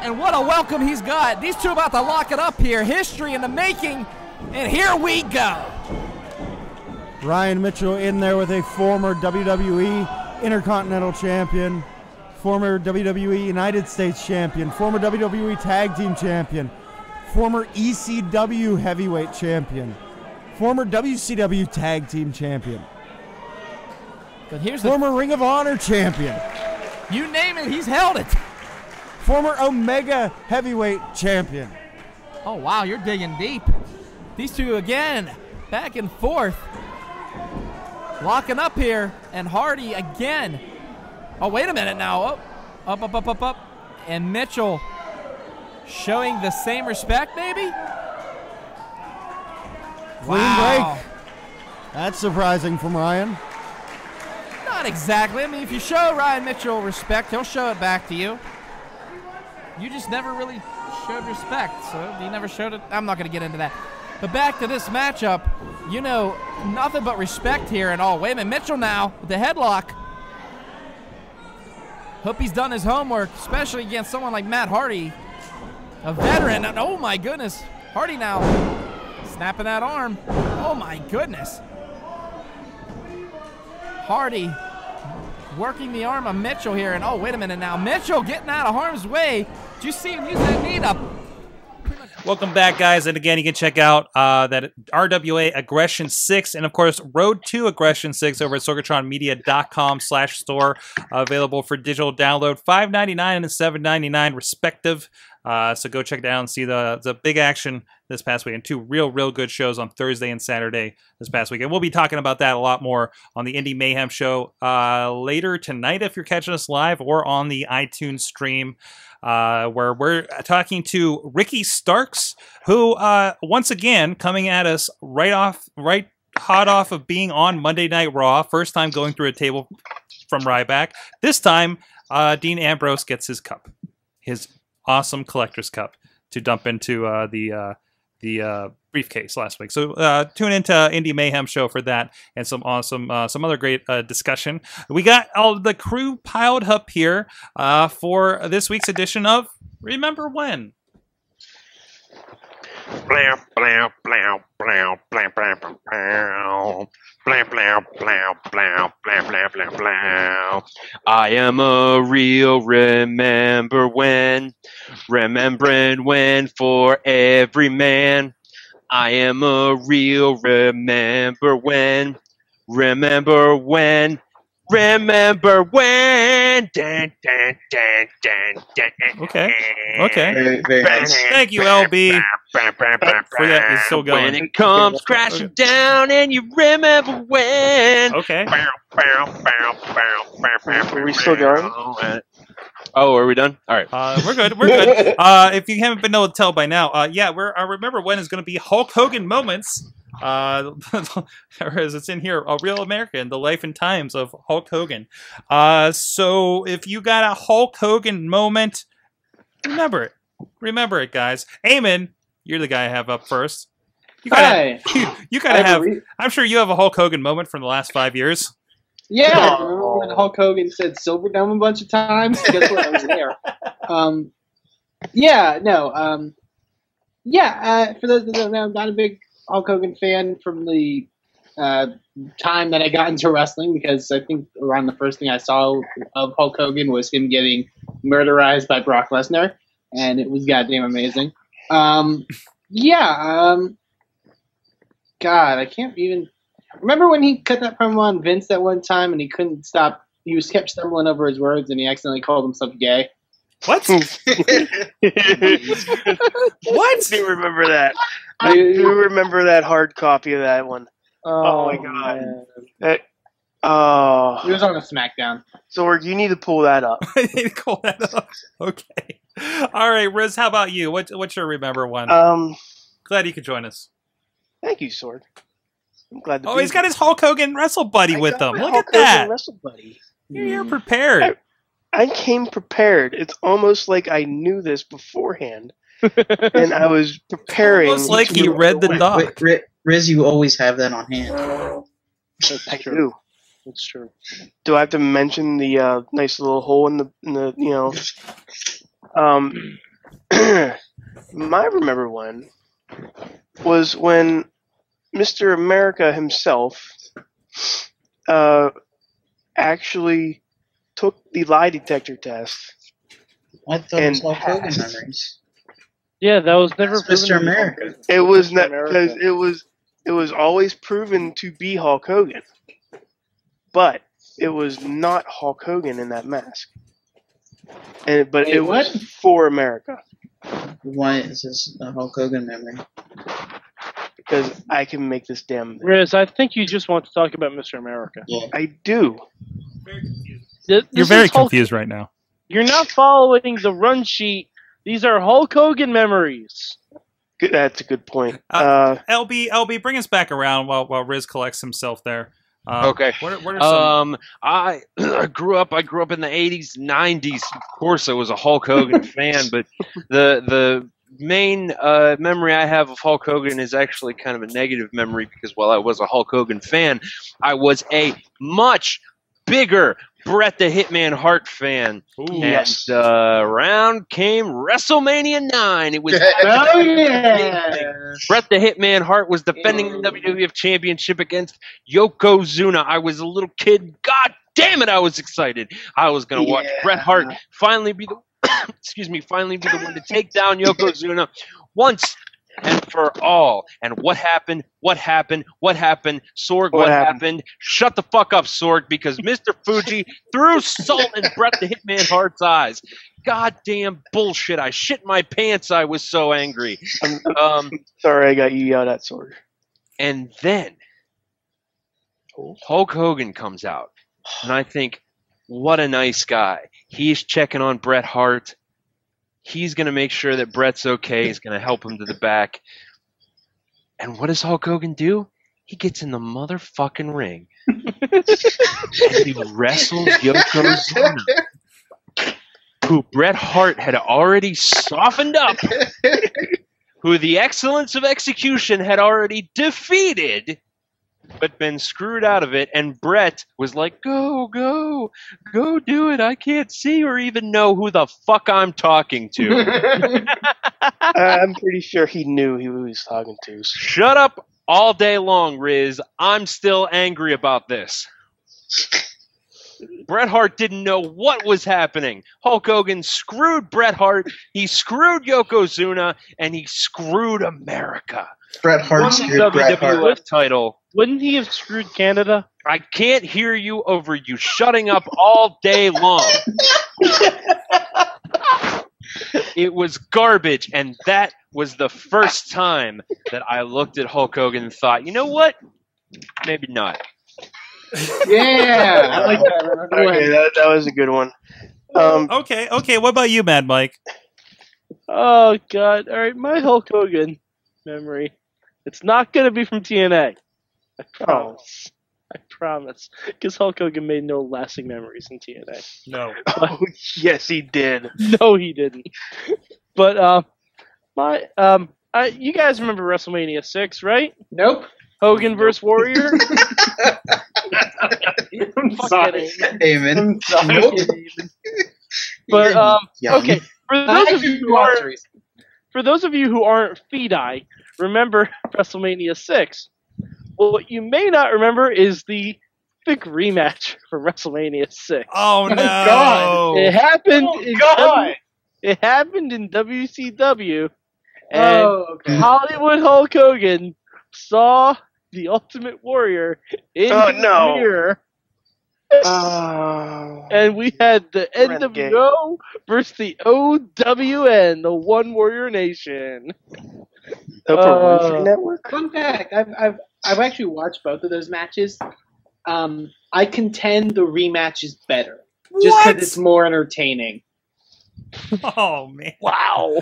And what a welcome he's got. These two about to lock it up here. History in the making, and here we go. Ryan Mitchell in there with a former WWE Intercontinental Champion, former WWE United States Champion, former WWE Tag Team Champion, former ECW Heavyweight Champion, former WCW Tag Team Champion, but here's the former Ring of Honor Champion. You name it, he's held it. Former Omega Heavyweight Champion. Oh, wow, you're digging deep. These two again, back and forth. Locking up here, and Hardy again. Oh, wait a minute now. Oh, up. And Mitchell showing the same respect, maybe? Clean break. That's surprising from Ryan. Not exactly. I mean, if you show Ryan Mitchell respect, he'll show it back to you. You just never really showed respect, so you never showed it. I'm not going to get into that. But back to this matchup, you know, nothing but respect here and all. Wait a minute, Mitchell now with the headlock. Hope he's done his homework, especially against someone like Matt Hardy, a veteran. And oh, my goodness. Hardy now snapping that arm. Oh, my goodness. Hardy working the arm of Mitchell here, and oh, wait a minute now. Mitchell getting out of harm's way. Did you see him use that knee up? Welcome back, guys. And again, you can check out that RWA Aggression 6 and, of course, Road to Aggression 6 over at sorgatronmedia.com/store. Available for digital download, $5.99 and $7.99 respective. So go check it out and see the big action this past weekend. Two real good shows on Thursday and Saturday this past weekend. We'll be talking about that a lot more on the Indie Mayhem show later tonight if you're catching us live, or on the iTunes stream where we're talking to Ricky Starks, who once again coming at us hot off of being on Monday Night Raw. First time going through a table from Ryback. This time, Dean Ambrose gets his cup, his awesome collector's cup, to dump into the briefcase last week. So tune into Indie Mayhem show for that and some awesome some other great discussion. We got all the crew piled up here for this week's edition of Remember When. Blam blam blam blam blam blam blam blam blam blam blam blam blam blam. I am a real remember when, remembering when for every man. I am a real remember when, remember when, remember when. Dan, dan, dan, dan, dan. Okay. Okay. Thank you, LB. That is so good. When it comes crashing down and you remember when. Okay. Are we still going? Oh, are we done? All right. We're good. We're good. If you haven't been able to tell by now, yeah, I remember when is going to be Hulk Hogan Moments. As it's in here, A Real American, the life and times of Hulk Hogan. So if you got a Hulk Hogan moment, remember it. Remember it, guys. Eamon, you're the guy I have up first. You gotta, you gotta have, I'm sure you have a Hulk Hogan moment from the last 5 years. Yeah, I remember when Hulk Hogan said Silverdome a bunch of times. Guess what? I was there. Yeah, no. Yeah, for those that don't know, I'm not a big Hulk Hogan fan from the time that I got into wrestling, because I think around the first thing I saw of Hulk Hogan was him getting murderized by Brock Lesnar, and it was goddamn amazing. Yeah, God, I can't even remember when he cut that promo on Vince that one time, and he couldn't stop. He was kept stumbling over his words, and he accidentally called himself gay. What? What? Do you remember that? I do remember that hard copy of that one. Oh my god! That, it was on a SmackDown. Sorg, you need to pull that up. I need to pull that up. Okay. All right, Riz. How about you? What's your remember one? Glad you could join us. Thank you, Sorg. I'm glad. Oh, he's got his Hulk Hogan wrestle buddy with him. Look at that. Wrestle buddy. You're prepared. I came prepared. It's almost like I knew this beforehand. And I was preparing. Almost like you read the doc. Riz, you always have that on hand. That's true. That's true. Do I have to mention the nice little hole in the you know? My remember one was when Mr. America himself actually took the lie detector test. I thought it was Hulk Hogan memories. Yeah, that was never Mr. America. It was not, because it was always proven to be Hulk Hogan, but it was not Hulk Hogan in that mask. And but it was for America. Why is this a Hulk Hogan memory? Because I can make this damn thing. Riz, I think you just want to talk about Mr. America. Yeah. I do. Very confused. You're very confused right now. You're not following the run sheet. These are Hulk Hogan memories. Good, that's a good point. LB, bring us back around while Riz collects himself there. Okay. What are some... I grew up in the 80s, 90s. Of course, I was a Hulk Hogan fan, but the main memory I have of Hulk Hogan is actually kind of a negative memory, because while I was a Hulk Hogan fan, I was a much bigger Bret the Hitman Hart fan. Ooh, and yes. Around came WrestleMania 9. It was oh, yeah. Bret the Hitman Hart was defending the WWF Championship against Yokozuna. I was a little kid. God damn it, I was excited. I was going to watch Bret Hart finally be the one to take down Yokozuna. once and for all. And what happened? What happened? What happened? Sorg, what happened? Shut the fuck up, Sorg, because Mr. Fuji threw salt in Bret the Hitman Hart's eyes. Goddamn bullshit. I shit my pants. I was so angry. Sorry I got you yelled at, Sorg. And then Hulk Hogan comes out, and I think, what a nice guy. He's checking on Bret Hart. He's going to make sure that Bret's okay. He's going to help him to the back. And what does Hulk Hogan do? He gets in the motherfucking ring. And he wrestles Yokozuna, who Bret Hart had already softened up, who the excellence of execution had already defeated, but been screwed out of it. And Bret was like, go do it. I can't see or even know who the fuck I'm talking to. I'm pretty sure he knew who he was talking to. Shut up all day long, Riz. I'm still angry about this. Bret Hart didn't know what was happening. Hulk Hogan screwed Bret Hart. He screwed Yokozuna, and he screwed America. Bret Hart screwed Bret Hart. WWF title. Wouldn't he have screwed Canada? I can't hear you over you shutting up all day long. It was garbage, and that was the first time that I looked at Hulk Hogan and thought, you know what? Maybe not. Yeah, I like that. Okay, that was a good one. Okay. What about you, Mad Mike? Oh God! All right, my Hulk Hogan memory. It's not going to be from TNA. I promise. I promise. Because Hulk Hogan made no lasting memories in TNA. No. But, oh yes, he did. No, he didn't. But you guys remember WrestleMania 6, right? Nope. Hogan vs. Warrior. I'm sorry. Amen. I'm sorry. Nope. But okay, for those of you who aren't FEDI, remember WrestleMania 6. Well, what you may not remember is the big rematch from WrestleMania 6. Oh no! God. It happened. Oh, it happened in WCW, and Hollywood Hulk Hogan saw the Ultimate Warrior in the mirror. And we had the NWO versus the OWN, the One Warrior Nation. Network. Fun fact: I've actually watched both of those matches. I contend the rematch is better, just because it's more entertaining. Oh man! Wow.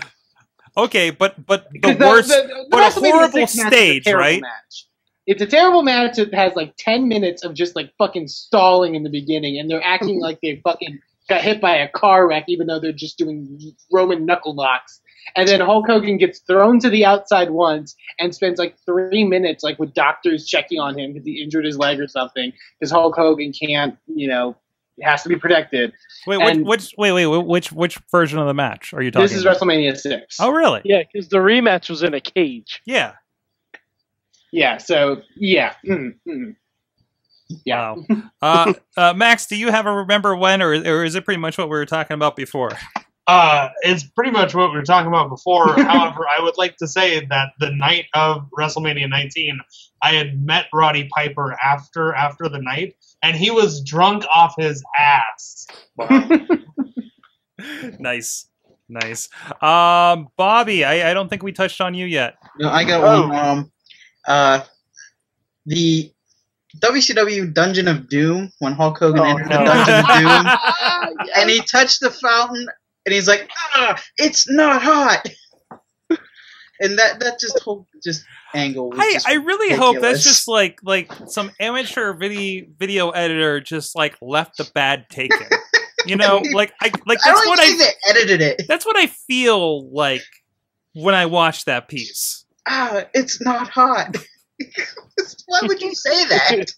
Okay, but the worst, but a horrible stage, right? Match. It's a terrible match. It has like 10 minutes of just like fucking stalling in the beginning, and they're acting like they fucking got hit by a car wreck, even though they're just doing Roman knuckle knocks. And then Hulk Hogan gets thrown to the outside once and spends like 3 minutes like with doctors checking on him because he injured his leg or something. Because Hulk Hogan can't, you know, has to be protected. Wait, and which version of the match are you talking about? This is WrestleMania 6. Oh, really? Yeah, because the rematch was in a cage. Yeah. Yeah. So yeah. Yeah. Wow. Max, do you have a remember when, or is it pretty much what we were talking about before? It's pretty much what we were talking about before. However, I would like to say that the night of WrestleMania 19, I had met Roddy Piper after the night, and he was drunk off his ass. Wow. Nice. Nice. Bobby, I don't think we touched on you yet. No, I got one. The WCW Dungeon of Doom, when Hulk Hogan entered the Dungeon of Doom, and he touched the fountain, and he's like, "Ah, it's not hot." And that just whole angle. I really hope that's just like some amateur video editor just like left the bad taken. You know, like that's what I edited it. That's what I feel like when I watch that piece. Ah, it's not hot. Why would you say that?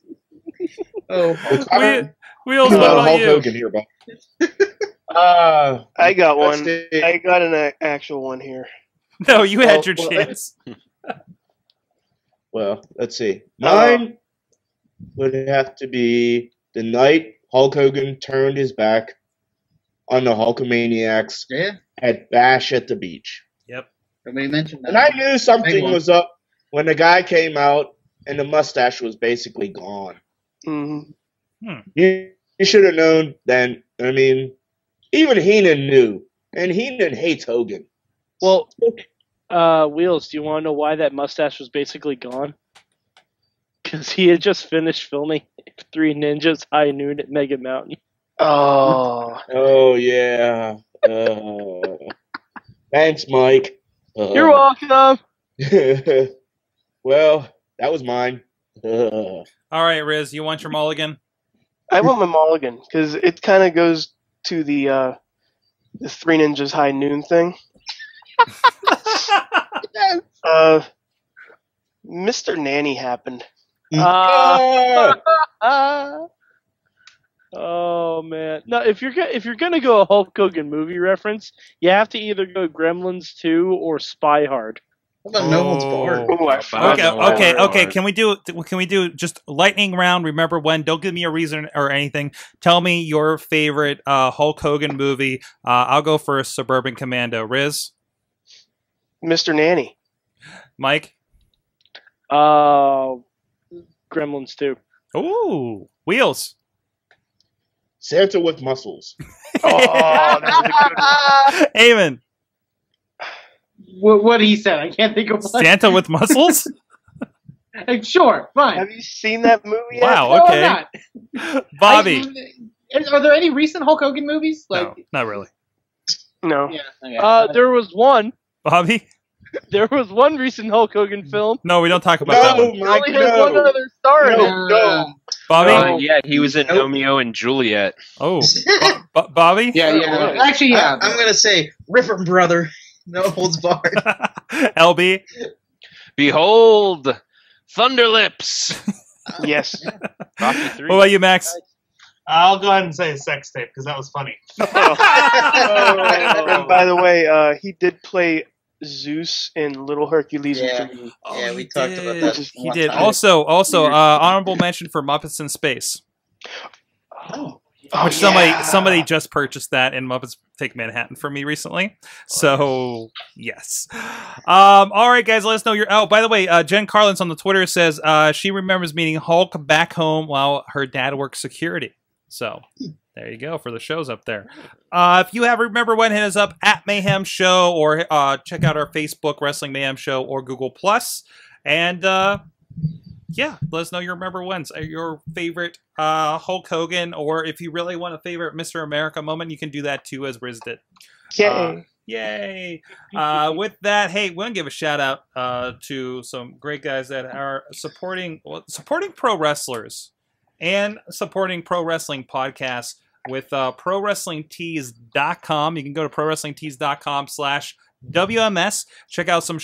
Oh, Wheels, what about you? Here, I got one. I got an actual one here. No, you had your chance. Well, let's see. Mine would have to be the night Hulk Hogan turned his back on the Hulkamaniacs at Bash at the Beach. Yep. We mentioned that. And I knew something was up when the guy came out and the mustache was basically gone. You should have known then. I mean, even Heenan knew. And Heenan hates Hogan. Well, Wheels, do you want to know why that mustache was basically gone? Because he had just finished filming Three Ninjas High Noon at Mega Mountain. Oh. Oh, yeah. Thanks, Mike. You're welcome. Well, that was mine. All right, Riz, you want your mulligan? I want my mulligan, because it kind of goes to the Three Ninjas High Noon thing. Mr. Nanny happened. Oh man! No, if you're gonna go a Hulk Hogan movie reference, you have to either go Gremlins 2 or Spy Hard. No one's bored. Okay. Can we do just lightning round? Remember when? Don't give me a reason or anything. Tell me your favorite Hulk Hogan movie. I'll go first. Suburban Commando. Riz. Mr. Nanny. Mike. Gremlins 2. Ooh. Wheels. Santa with muscles. Oh, that's a good one. Amen. What he said, I can't think of one. Santa with muscles? Sure, fine. Have you seen that movie? Wow, okay. No, Bobby. Are there any recent Hulk Hogan movies? Like, no, not really. No. Yeah, okay. There was one. Bobby? There was one recent Hulk Hogan film. No, we don't talk about that one. Mike, he only had one other star in it. No. Bobby? Yeah, he was in Romeo and Juliet. Oh. Bobby? Yeah. Actually, yeah. I'm going to say, Rip 'em, brother. No holds barred. LB. Behold, Thunderlips. Yes. Rocky III. What about you, Max? I'll go ahead and say sex tape because that was funny. And by the way, he did play Zeus in Little Hercules. Yeah, we talked about that. He did. Also, honorable mention for Muppets in Space. Oh. Which somebody just purchased that in Muppets Take Manhattan for me recently. So, yes. All right, guys, let us know your... Oh, by the way, Jen Carlins on the Twitter says she remembers meeting Hulk back home while her dad worked security. So, there you go for the shows up there. If you have Remember When, hit us up at Mayhem Show or check out our Facebook, Wrestling Mayhem Show, or Google+. And... yeah, let us know your Remember When's, your favorite Hulk Hogan, or if you really want a favorite Mr. America moment, you can do that too, as Riz did. Yay. Yay. With that, hey, we want to give a shout out to some great guys that are supporting pro wrestlers and supporting pro wrestling podcasts with ProWrestlingTees.com. You can go to ProWrestlingTees.com/WMS. Check out some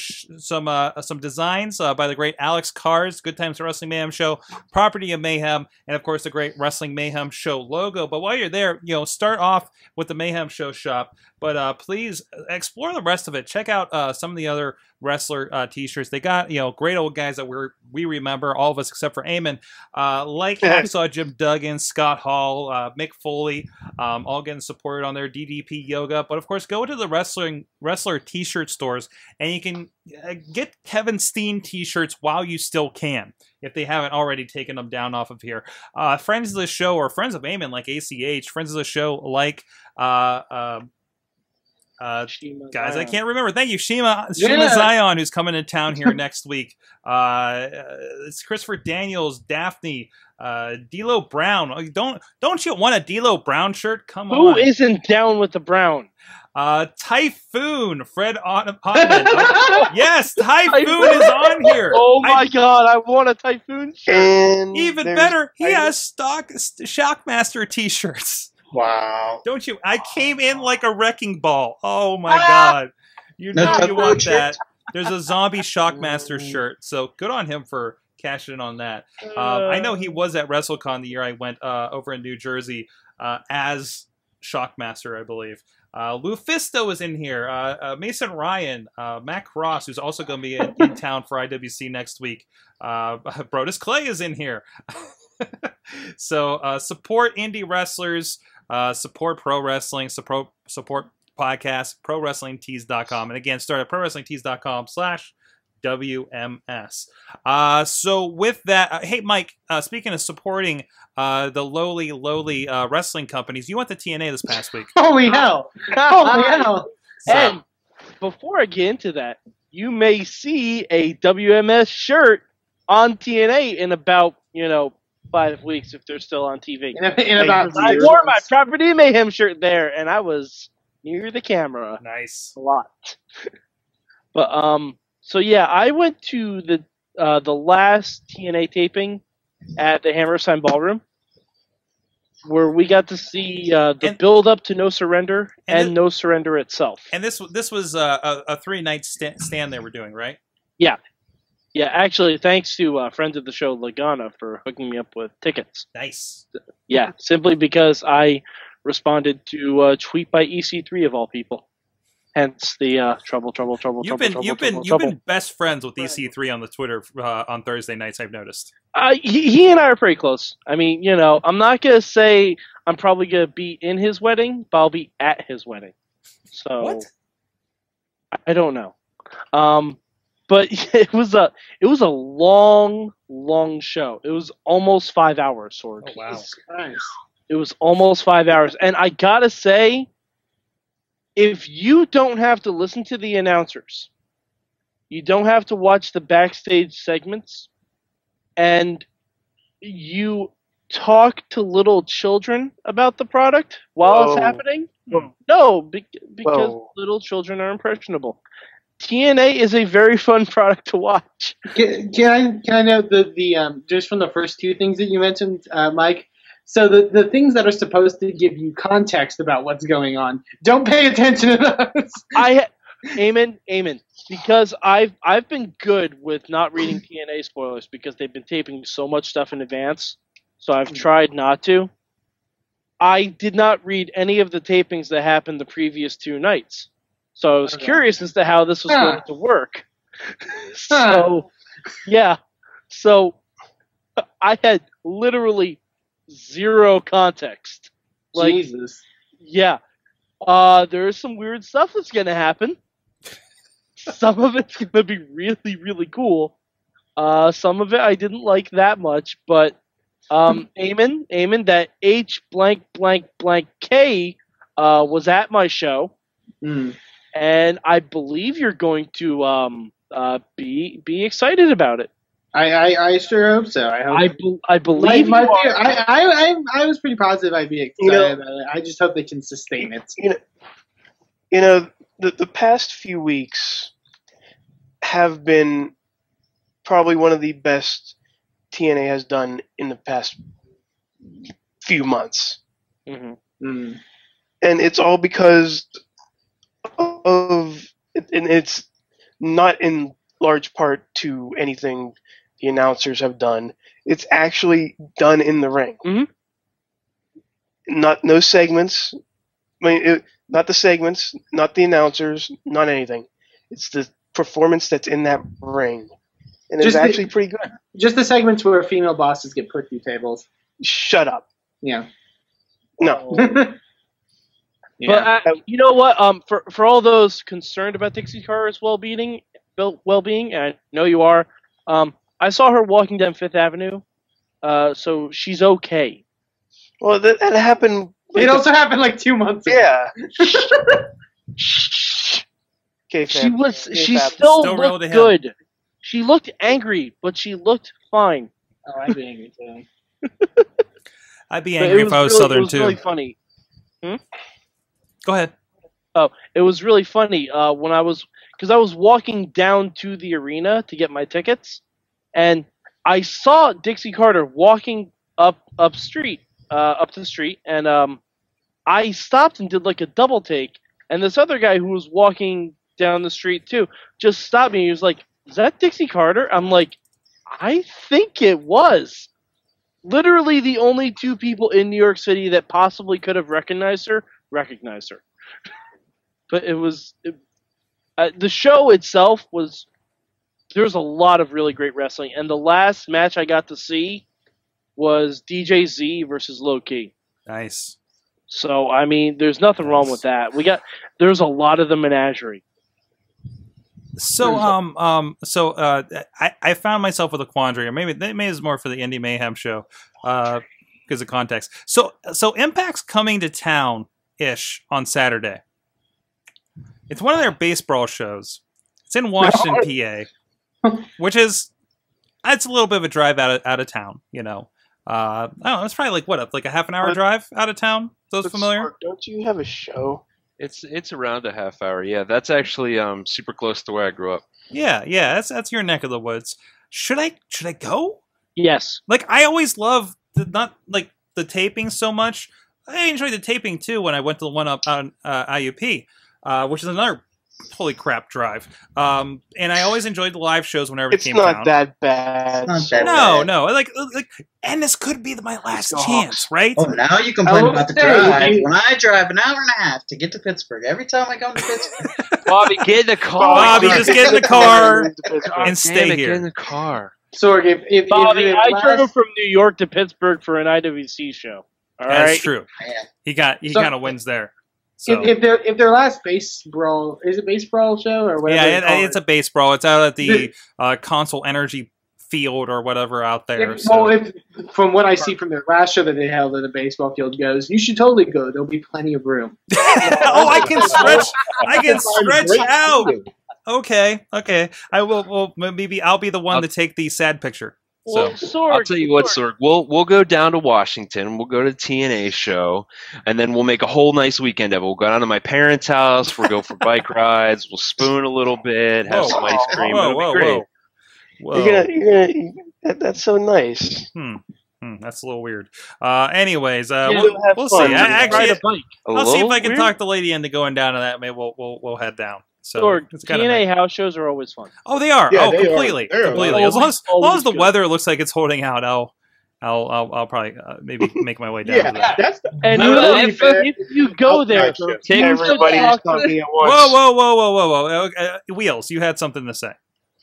designs by the great Alex Kars. Good Times to Wrestling Mayhem Show, Property of Mayhem, and of course the great Wrestling Mayhem Show logo. But while you're there, start off with the Mayhem Show shop. But please explore the rest of it. Check out some of the other wrestler t-shirts. They got great old guys that we remember, all of us except for Eamon. Like I saw Jim Duggan, Scott Hall, Mick Foley, all getting supported on their DDP yoga. But of course, go to the wrestler t-shirt stores and you can get Kevin Steen t-shirts while you still can, if they haven't already taken them down off of here. Friends of the show or friends of Eamon like ACH, friends of the show like Shima guys Zion. I can't remember. Thank you, Shima Zion, who's coming to town here next week. It's Christopher Daniels, Daphne, D'Lo Brown. Don't you want a D'Lo Brown shirt? Come on. Who isn't down with the Brown? Typhoon, Fred Ottoman. Yes, Typhoon is on here. Oh my God, I want a Typhoon shirt. And even better, he has stock Shockmaster t-shirts. Wow. Don't you? I came in like a wrecking ball. Oh, my God. You know you want that. There's a zombie Shockmaster shirt. So good on him for cashing in on that. I know he was at WrestleCon the year I went over in New Jersey as Shockmaster, I believe. Lou Fisto is in here. Mason Ryan. Matt Cross, who's also going to be in town for IWC next week. Brodus Clay is in here. So support indie wrestlers. Support pro wrestling, support podcast, ProWrestlingTees.com. And again, start at ProWrestlingTees.com/WMS. So with that, hey, Mike, speaking of supporting the lowly wrestling companies, you went to TNA this past week. Holy hell. Holy hell. So, and before I get into that, you may see a WMS shirt on TNA in about, 5 weeks if they're still on TV. I wore my Property Mayhem shirt there, and I was near the camera. Nice. A lot. But, so yeah, I went to the last TNA taping at the Hammerstein Ballroom, where we got to see the build-up to No Surrender and No Surrender itself. And this was a three-night stand they were doing, right? Yeah. Yeah, actually, thanks to friends of the show, Lagana, for hooking me up with tickets. Nice. Yeah, simply because I responded to a tweet by EC3 of all people. Hence the trouble. You've been best friends with EC3 on the Twitter on Thursday nights. I've noticed. He and I are pretty close. I mean, I'm not gonna say I'm probably gonna be in his wedding, but I'll be at his wedding. So what? I don't know. But it was a long show. It was almost 5 hours. Sorg. Oh wow! It was almost 5 hours, and I gotta say, if you don't have to listen to the announcers, you don't have to watch the backstage segments, and you talk to little children about the product while it's happening, because little children are impressionable. TNA is a very fun product to watch. Can I know the just from the first two things that you mentioned, Mike? So the things that are supposed to give you context about what's going on, don't pay attention to those. Amen. Because I've been good with not reading TNA spoilers because they've been taping so much stuff in advance. So I've tried not to. I did not read any of the tapings that happened the previous two nights. So I was curious as to how this was going to work. So, yeah. So I had literally zero context. Like, Jesus. Yeah. There is some weird stuff that's going to happen. Some of it's going to be really, really cool. Some of it I didn't like that much, but Eamon, that H blank blank blank K was at my show. Mm. And I believe you're going to be excited about it. I sure hope so. I hope. I believe you are. I was pretty positive I'd be excited about it. I just hope they can sustain it. The past few weeks have been probably one of the best TNA has done in the past few months. Mm-hmm. Mm. And it's all because of – and it's not in large part to anything – the announcers have done. It's actually done in the ring. Mm-hmm. No segments. I mean, not the segments, not the announcers, not anything. It's the performance that's in that ring, and it's actually pretty good. Just the segments where female bosses get put through tables. Shut up. Yeah. No. Yeah. But you know what? For all those concerned about Dixie Carter's well-being, and I know you are. I saw her walking down Fifth Avenue, so she's okay. Well, that happened. It also happened like 2 months ago. Yeah. She still looked good. She looked angry, but she looked fine. Oh, I'd be angry too. I'd be angry if I was Southern too. It was really funny. Hmm? Go ahead. Oh, it was really funny when I was walking down to the arena to get my tickets. And I saw Dixie Carter walking up the street, and I stopped and did like a double take. And this other guy who was walking down the street too just stopped me. He was like, "Is that Dixie Carter?" I'm like, "I think it was." Literally, the only two people in New York City that possibly could have recognized her. But it was the show itself was. There's a lot of really great wrestling, and the last match I got to see was DJ Z versus Low Key. Nice. So, I mean, there's nothing wrong with that. There's a lot of the menagerie. So, I found myself with a quandary, or maybe that is more for the Indie Mayhem show, because of context. So Impact's coming to town-ish on Saturday. It's one of their baseball shows. It's in Washington, PA, which is, it's a little bit of a drive out of town, you know. I don't know, it's probably like, what, like a half an hour drive out of town? Those familiar? Smart. Don't you have a show? It's around a half hour, yeah. That's actually super close to where I grew up. Yeah, that's your neck of the woods. Should I go? Yes. Like, I always love the taping so much. I enjoyed the taping, too, when I went to the one up on IUP, which is another holy crap drive. And I always enjoyed the live shows whenever it came out. It's not that bad. No. Like, and this could be my last chance, right? Oh, now you complain about the drive. When I drive an hour and a half to get to Pittsburgh, every time I come to Pittsburgh. Bobby, get in the car. Bobby, just get in the car and stay here. Get in the car. Sorg, if Bobby, I drove from New York to Pittsburgh for an IWC show. All right? That's true. Yeah. He kind of wins there. So. If their last base brawl is a base brawl show or whatever. Yeah, it's a base brawl. It's out at the Console Energy Field or whatever out there. From what I see from their last show that they held at the baseball field goes, you should totally go. There'll be plenty of room. I can stretch out. Okay. I will. Well, maybe I'll be the one to take the sad picture. Well, so Sorg, I'll tell you what, Sorg. We'll go down to Washington. We'll go to the TNA show, and then we'll make a whole nice weekend of it. We'll go down to my parents' house. We'll go for bike rides. We'll spoon a little bit, have some ice cream. Whoa! That's so nice. That's a little weird. Anyways, we'll see. I'll see if I can talk the lady into going down to that. Maybe we'll head down. So TNA house shows are always fun. Oh, they are. Yeah, completely. As long as the weather looks like it's holding out, I'll probably maybe make my way down. If you go there, take everybody at once. Whoa! Wheels, you had something to say.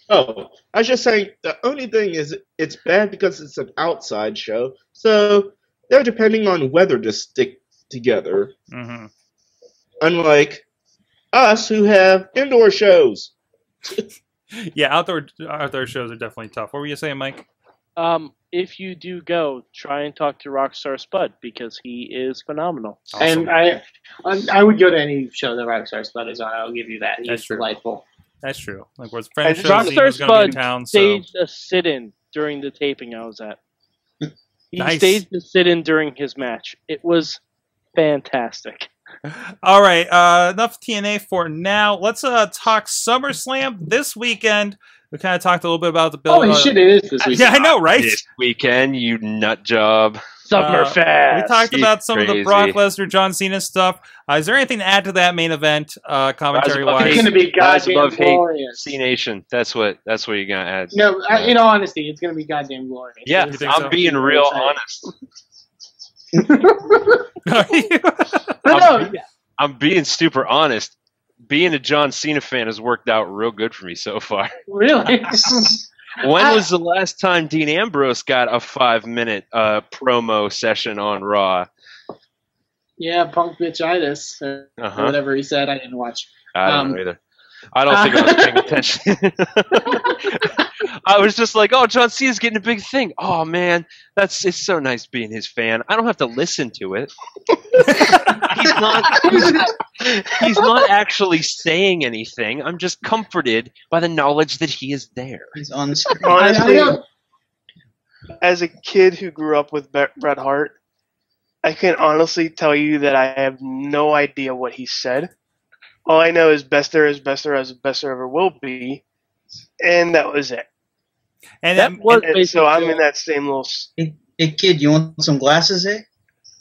Oh, I was just saying the only thing is it's bad because it's an outside show, so they're depending on weather to stick together. Mm-hmm. Unlike us who have indoor shows. Yeah, outdoor shows are definitely tough. What were you saying, Mike? If you do go, try and talk to Rockstar Spud because he is phenomenal. Awesome. And I would go to any show that Rockstar Spud is on. I'll give you that. He's delightful. That's true. Like where his friend shows he was going to be in town. Staged a sit-in during the taping I was at. He staged a sit-in during his match. It was fantastic. All right, enough TNA for now. Let's talk SummerSlam this weekend. We kind of talked a little bit about the build. Oh, shit, it is this weekend. Yeah, I know, right? This weekend, you nut job. Summerfest. We talked about some of the Brock Lesnar, John Cena stuff. Is there anything to add to that main event commentary-wise? It's going to be goddamn glorious. C-Nation. That's what you're going to add. No, in all honesty, it's going to be goddamn glorious. Yeah, I'm being real honest. I'm being super honest. Being a John Cena fan has worked out real good for me so far. Really? When was the last time Dean Ambrose got a 5-minute promo session on Raw? Yeah, punk bitchitis. Whatever he said, I didn't watch. I don't know either. I don't think I was paying attention. I was just like, oh, John Cena's getting a big thing. Oh, man, it's so nice being his fan. I don't have to listen to it. he's not actually saying anything. I'm just comforted by the knowledge that he is there. He's on the screen. Honestly, as a kid who grew up with Bret Hart, I can honestly tell you that I have no idea what he said. All I know is best there is, best there is, best there ever will be. And that was it. And that was so I'm in that same little. Hey kid, you want some glasses, eh?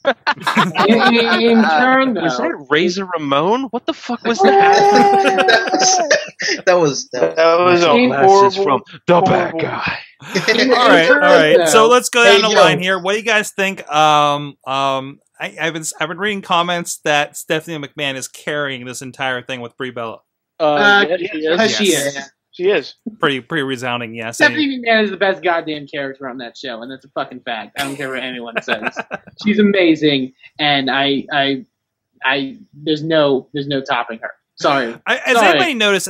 Was that Razor Ramon? What the fuck was that? That was horrible, from the bad guy. all right. So let's go down the line here. What do you guys think? I've been reading comments that Stephanie McMahon is carrying this entire thing with Brie Bella. Yes, she is. She is. Pretty resounding, yes. Stephanie McMahon is the best goddamn character on that show, and that's a fucking fact. I don't care what anyone says. She's amazing, and I there's no topping her. Sorry. Has anybody noticed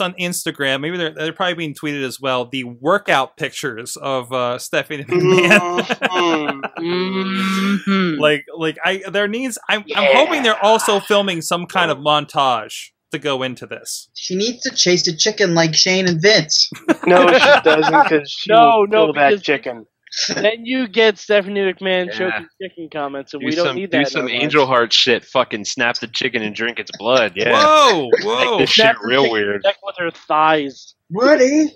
on Instagram, maybe they're probably being tweeted as well, the workout pictures of Stephanie McMahon? Mm-hmm. I'm hoping they're also filming some kind of montage to go into this. She needs to chase a chicken like Shane and Vince. No, she doesn't, because she will kill that chicken. Then you get Stephanie McMahon choking chicken comments, and we don't need that. Do some angel heart shit. Fucking snap the chicken and drink its blood. Yeah. Whoa, whoa. This shit real weird. Check with her thighs. Woody.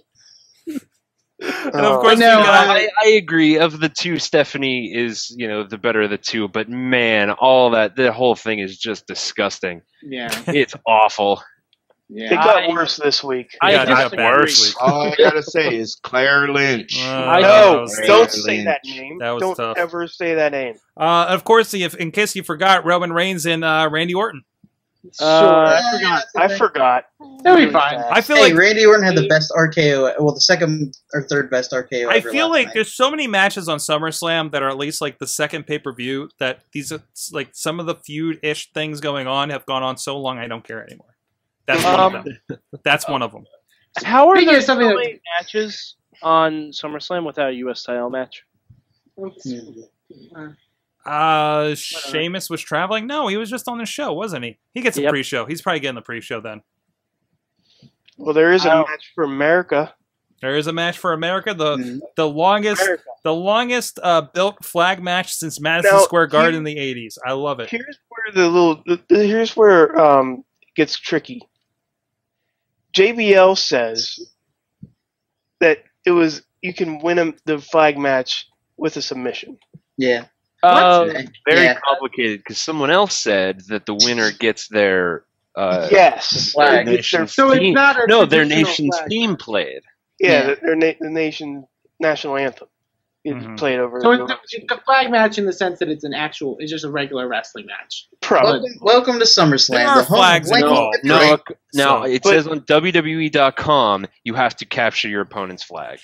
And of course, no, I agree. Of the two, Stephanie is, you know, the better of the two. But man, all that, the whole thing is just disgusting. Yeah, it's awful. Yeah, it got worse this week. It got worse. All I gotta say is Claire Lynch. No, don't say that name. Don't ever say that name. Of course, in case you forgot, Roman Reigns and Randy Orton. Sure, I forgot. That'll be fine. I feel like Randy Orton had the best RKO. Well, the second or third best RKO. I feel like there's so many matches on SummerSlam that are at least like the second pay-per-view that these are, like some of the feud-ish things going on have gone on so long I don't care anymore. That's one of them. That's one of them. How are there so many matches on SummerSlam without a U.S. title match? Sheamus was traveling? No, he was just on the show, wasn't he? He gets a pre-show. He's probably getting the pre-show then. Well, there is a match for America. There is a match for America. The longest built flag match since Madison Square Garden in the 80s. I love it. Here's where gets tricky. JBL says that it was you can win the flag match with a submission. Yeah. Very complicated, because someone else said that the winner gets their flag. Their nation's team played. Yeah, yeah. The national anthem. Played over. So it's a flag match in the sense that it's just a regular wrestling match. Probably. Welcome to SummerSlam. There are flags involved. It says on WWE.com you have to capture your opponent's flag.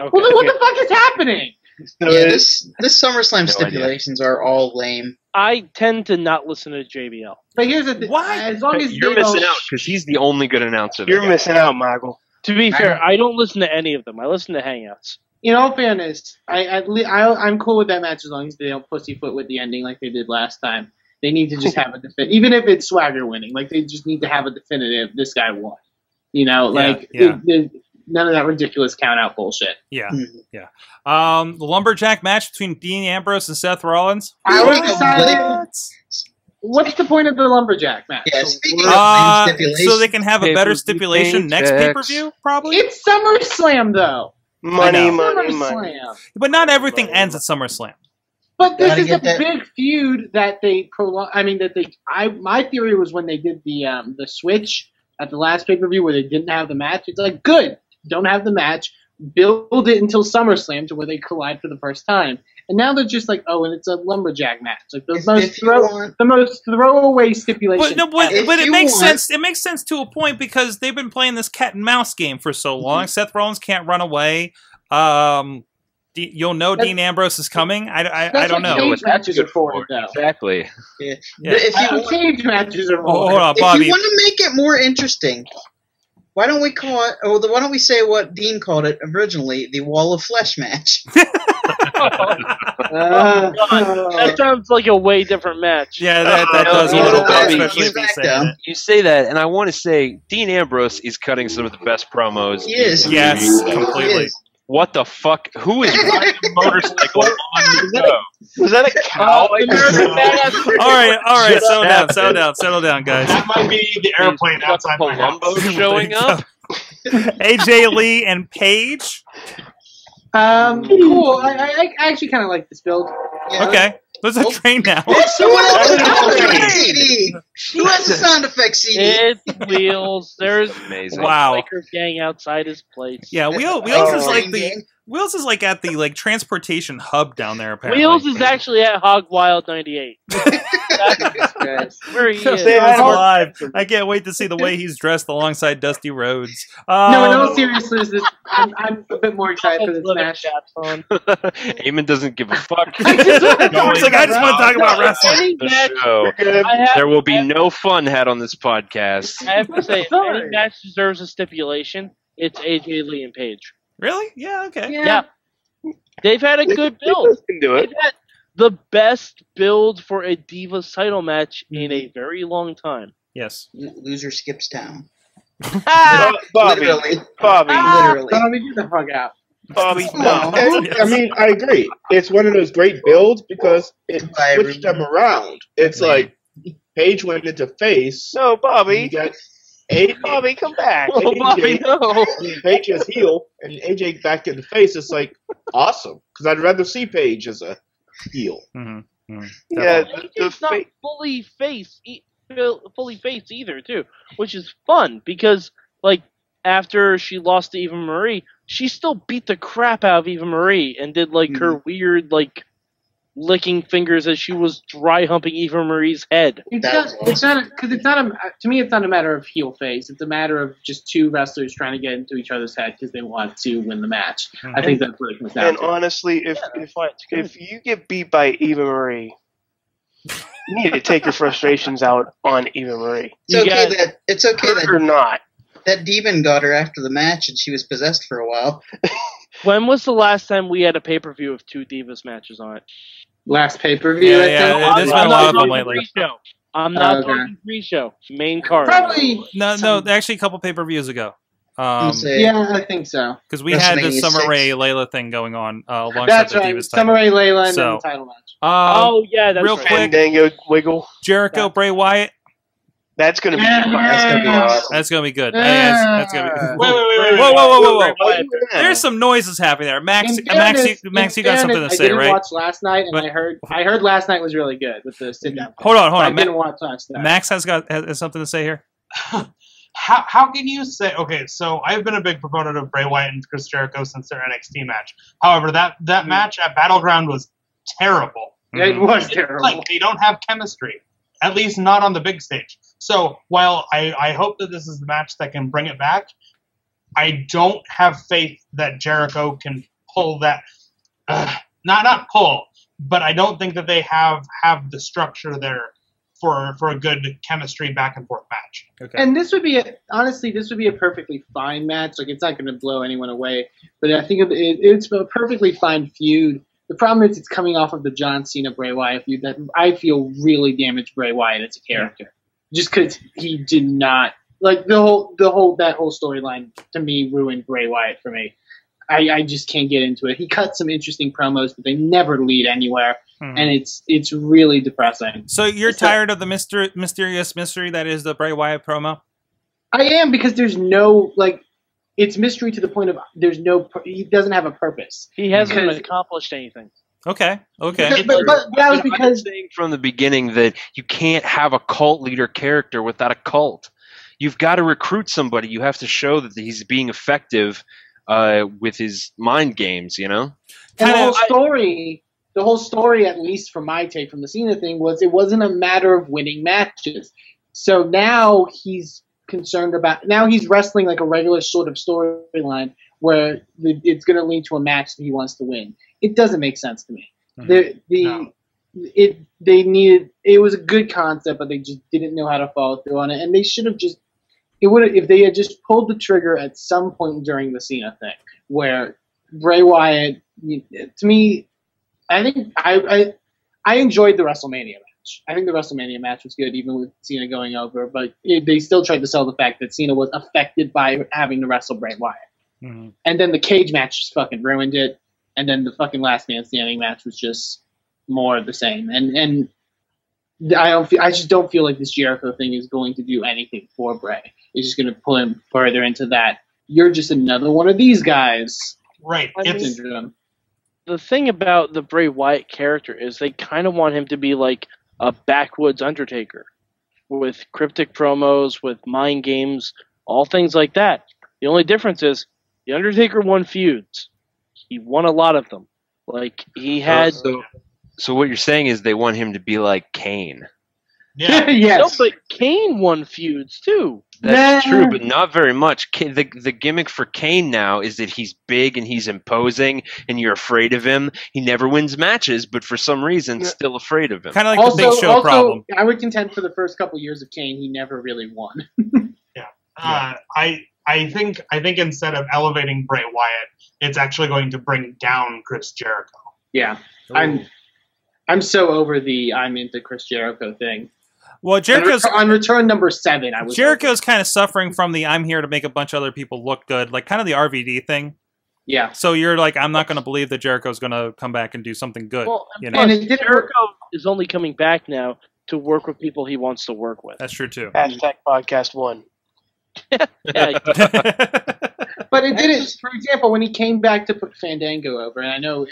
Okay. Well, then what the fuck is happening? This SummerSlam stipulations are all lame. I tend to not listen to JBL. But here's the thing. Why? As long as you're missing out, because he's the only good announcer. You're missing out, Michael. To be fair, I don't listen to any of them. I listen to Hangouts. In all fairness, I'm cool with that match as long as they don't pussyfoot with the ending like they did last time. They need to just have a definitive, even if it's Swagger winning. Like they just need to have a definitive. This guy won. You know, none of that ridiculous count out bullshit. Yeah, yeah. The lumberjack match between Dean Ambrose and Seth Rollins. I was excited. What's the point of the lumberjack match? Yeah, so they can have a better stipulation next pay per view, probably. It's SummerSlam though. Money. But not everything ends at SummerSlam. But this is a big feud that they prolong. I mean, my theory was when they did the switch at the last pay per view where they didn't have the match. It's like, good, don't have the match. Build it until SummerSlam to where they collide for the first time. And now they're just like, oh, and it's a lumberjack match. Like the most throwaway stipulation. But it makes sense. It makes sense to a point because they've been playing this cat and mouse game for so long. Seth Rollins can't run away. You'll know Dean Ambrose is coming. I don't know. Cage matches are for though. Exactly. Yeah. Yeah. Cage matches are for. Hold on, Bobby. If you want to make it more interesting, why don't we call it? Or why don't we say what Dean called it originally? The Wall of Flesh match. That sounds like a way different match. Yeah, that does a little bit. You say that, and I want to say Dean Ambrose is cutting some of the best promos. Yes, completely. What the fuck? Who is riding a motorcycle on the show? Was that a cow? All right. Settle down, guys. That might be the airplane outside my house showing up. AJ Lee and Paige. Cool. I actually kind of like this build. Yeah. Okay. There's a train now. Someone else has a CD. Who has a sound effect CD? It's Wheels. There's amazing. Wow. Biker gang outside his place. Yeah, Wheels is like the Wheels is like at the like transportation hub down there. Apparently, Wheels is actually at Hog Wild '98. Where he is. Stay alive! I can't wait to see the way he's dressed alongside Dusty Rhodes. No, in all seriousness, I'm a bit more excited for this match. Eamon doesn't give a fuck. I just want to talk about wrestling. There will be no fun had on this podcast. I have to say, if any match deserves a stipulation, it's AJ Lee and Paige. Really? Yeah, okay. Yeah. They've had a good build. They've had the best build for a Divas title match in a very long time. Yes. Loser skips town. Bobby, get the fuck out. Bobby, no. I mean, I agree. It's one of those great builds because it switched them around. It's like Paige went into face. No, Bobby. Hey, Bobby, come back. Oh, AJ, Bobby, no. Paige is heel, and AJ back in the face. It's like, awesome, because I'd rather see Paige as a heel. Mm-hmm. Mm-hmm. Yeah, AJ's not fully face either, too, which is fun, because like after she lost to Eva Marie, she still beat the crap out of Eva Marie and did like her weird like licking fingers as she was dry humping Eva Marie's head. To me, it's not a matter of heel face. It's a matter of just two wrestlers trying to get into each other's head because they want to win the match. Mm-hmm. I think that's what it comes down to. And honestly, if you get beat by Eva Marie, you need to take your frustrations out on Eva Marie. It's okay that demon got her after the match and she was possessed for a while. When was the last time we had a pay-per-view with two Divas matches on it? Last pay-per-view? Yeah. There's been a lot of them lately. I'm not talking pre-show. Main card. Probably. No, actually a couple pay-per-views ago. Yeah, I think so. Because we had the Summer Rae Layla thing going on alongside the Divas title. Summer Rae Layla and then the title match. Real quick. Fandango Wiggle. Jericho, Bray Wyatt. That's going to be awesome. That's going to be good. That's going to be good. Wait. Whoa. There's some noises happening there. Max, you got something to say, right? I watched last night, and I heard last night was really good with the sit-down. Hold on. I didn't watch last night. Max has something to say here. How can you say, okay, so I've been a big proponent of Bray Wyatt and Chris Jericho since their NXT match. However, that match at Battleground was terrible. It was terrible. Like, they don't have chemistry, at least not on the big stage. So while I hope that this is the match that can bring it back, I don't have faith that Jericho can pull that. Not pull, but I don't think that they have the structure there for a good chemistry back and forth match. Okay. And this would be a perfectly fine match. Like, it's not going to blow anyone away, but I think it's a perfectly fine feud. The problem is it's coming off of the John Cena Bray Wyatt feud that I feel really damaged Bray Wyatt as a character. Yeah. Just because he did not like that whole storyline to me ruined Bray Wyatt for me. I just can't get into it. He cut some interesting promos, but they never lead anywhere, and it's really depressing. So you're tired of the mysterious mystery that is the Bray Wyatt promo? I am, because there's no it's mystery to the point of there's no. He doesn't have a purpose. He hasn't accomplished anything. Okay. But that was because saying from the beginning that you can't have a cult leader character without a cult. You've got to recruit somebody. You have to show that he's being effective with his mind games, you know? The whole story, at least from my take from the Cena thing, was it wasn't a matter of winning matches. So now he's concerned about – now he's wrestling like a regular sort of storyline where it's going to lead to a match that he wants to win. It doesn't make sense to me. Mm-hmm. It was a good concept, but they just didn't know how to follow through on it, and they should have just. It would if they had just pulled the trigger at some point during the Cena thing, where Bray Wyatt. To me, I think I enjoyed the WrestleMania match. I think the WrestleMania match was good, even with Cena going over. But they still tried to sell the fact that Cena was affected by having to wrestle Bray Wyatt, and then the cage match just fucking ruined it. And then the fucking last man standing match was just more of the same. And I just don't feel like this Jericho thing is going to do anything for Bray. It's just going to pull him further into that. You're just another one of these guys. Right. The thing about the Bray Wyatt character is they kind of want him to be like a backwoods Undertaker with cryptic promos, with mind games, all things like that. The only difference is the Undertaker won feuds. He won a lot of them. Like, he had... So what you're saying is they want him to be like Kane. Yeah. Yes. No, but Kane won feuds, too. That's true, but not very much. The gimmick for Kane now is that he's big and he's imposing, and you're afraid of him. He never wins matches, but for some reason, still afraid of him. Kind of like also, the Big Show problem. I would contend for the first couple years of Kane, he never really won. Yeah. I think instead of elevating Bray Wyatt, it's actually going to bring down Chris Jericho. Yeah. Ooh. I'm so over the I'm into Chris Jericho thing. Well, Jericho's on return number 7. Jericho's kind of suffering from the I'm here to make a bunch of other people look good, like kind of the RVD thing. Yeah. So you're like, I'm not going to believe that Jericho's going to come back and do something good. Well, you know? And Jericho is only coming back now to work with people he wants to work with. That's true too. Hashtag podcast one. But it didn't. For example, when he came back to put Fandango over, and I'm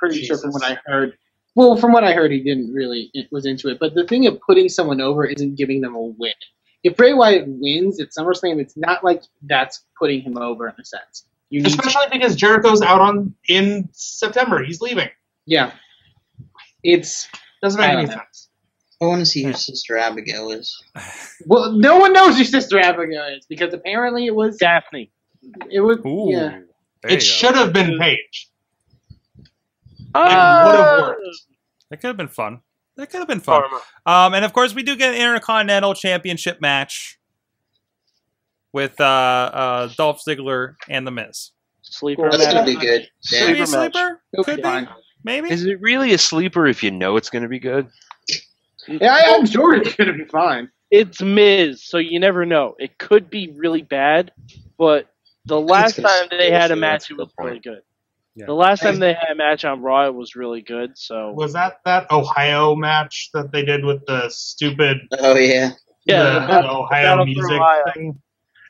pretty sure from what I heard. Well, from what I heard, he didn't really was into it. But the thing of putting someone over isn't giving them a win. If Bray Wyatt wins at SummerSlam, it's not like that's putting him over in a sense. Especially because Jericho's out in September. He's leaving. Yeah. It doesn't make any sense. I want to see who Sister Abigail is. Well, no one knows who Sister Abigail is because apparently it was Daphne. It was. Ooh, yeah. It should have been Paige. It would have worked. That could have been fun. And of course, we do get an Intercontinental Championship match with Dolph Ziggler and The Miz. Sleeper. That's going to be good. Yeah. Could be a sleeper. Could be. Maybe. Is it really a sleeper if you know it's going to be good? Yeah, I'm sure it's going to be fine. It's Miz, so you never know. It could be really bad, but the last time they had a match, it was really good. Yeah. The last time they had a match on Raw, it was really good. So was that Ohio match that they did with the stupid? Oh yeah, the Ohio music thing.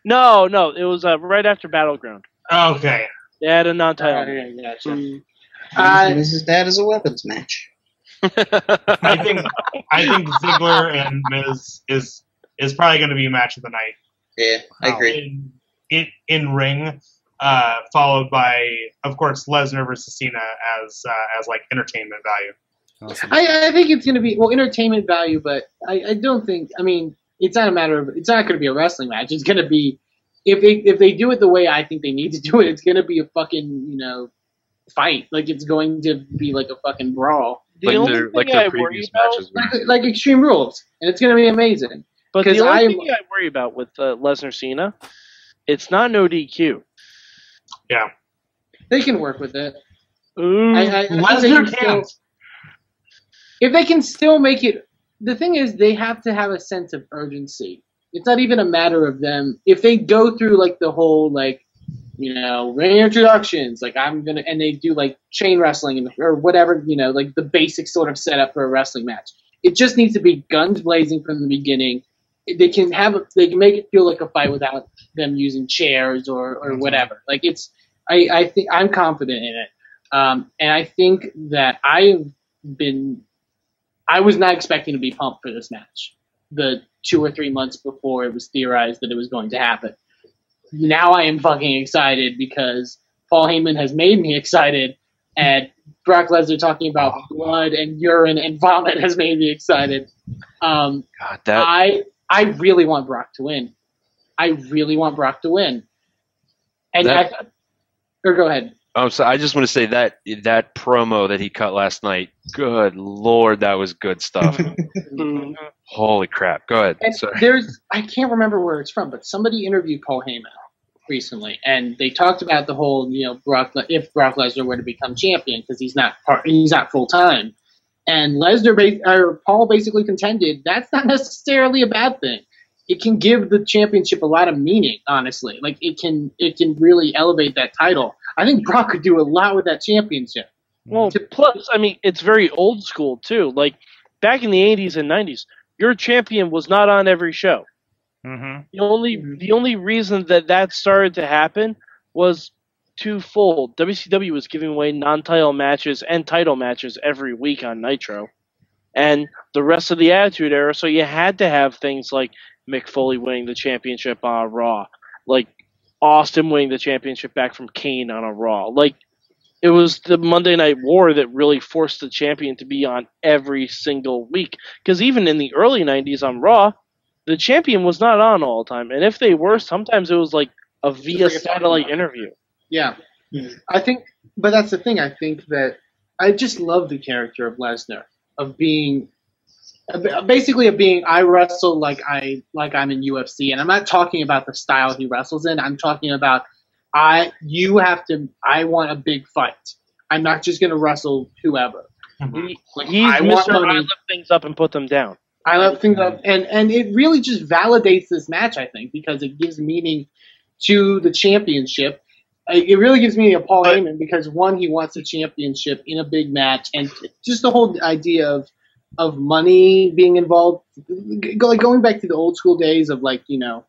No, it was right after Battleground. Okay, they had a non-title. Gotcha. This is that as a weapons match. I think Ziggler and Miz is probably going to be a match of the night. Yeah, I agree. In ring. Followed by, of course, Lesnar versus Cena as like entertainment value. Awesome. I think it's going to be entertainment value, but I don't think. I mean, it's not a matter of it's not going to be a wrestling match. It's going to be if they do it the way I think they need to do it, it's going to be a fucking fight. Like it's going to be like a fucking brawl. Like their previous matches, like Extreme Rules, and it's going to be amazing. But the only thing I worry about with Lesnar Cena, it's not no DQ. Yeah, they can work with it. Lesnar can't. If they can still make it, the thing is, they have to have a sense of urgency. It's not even a matter of them. If they go through like the whole reintroductions, and they do like chain wrestling or whatever, like the basic sort of setup for a wrestling match. It just needs to be guns blazing from the beginning. They can make it feel like a fight without them using chairs or whatever. Like I think I'm confident in it, and I think that I was not expecting to be pumped for this match. The 2 or 3 months before it was theorized that it was going to happen. Now I am fucking excited because Paul Heyman has made me excited, and Brock Lesnar talking about blood and urine and vomit has made me excited. God, that. I really want Brock to win. And go ahead. Oh, so I just want to say that promo that he cut last night. Good Lord, that was good stuff. Holy crap! Go ahead. And sorry. I can't remember where it's from, but somebody interviewed Paul Heyman recently, and they talked about the whole, if Brock Lesnar were to become champion because he's not full time. And Paul basically contended that's not necessarily a bad thing. It can give the championship a lot of meaning, honestly. Like it can really elevate that title. I think Brock could do a lot with that championship. Well, plus, I mean, it's very old school too. Like back in the 80s and 90s, your champion was not on every show. Mm-hmm. The only reason that started to happen was twofold. WCW was giving away non-title matches and title matches every week on Nitro, and the rest of the Attitude Era. So you had to have things like Mick Foley winning the championship on Raw, like Austin winning the championship back from Kane on a Raw. Like It was the Monday Night War that really forced the champion to be on every single week. Because even in the early 90s on Raw, the champion was not on all the time. And if they were, sometimes it was like a via satellite interview. Yeah. I think, but that's the thing. I think that I just love the character of Lesnar, of being basically I wrestle like I'm in UFC. And I'm not talking about the style he wrestles in. I'm talking about I want a big fight. I'm not just going to wrestle whoever. I lift things up and put them down. I lift things up, and it really just validates this match, I think, because it gives meaning to the championship. It really gives meaning to Paul Heyman because, one, he wants a championship in a big match, and just the whole idea of money being involved, like going back to the old school days of, like, you know,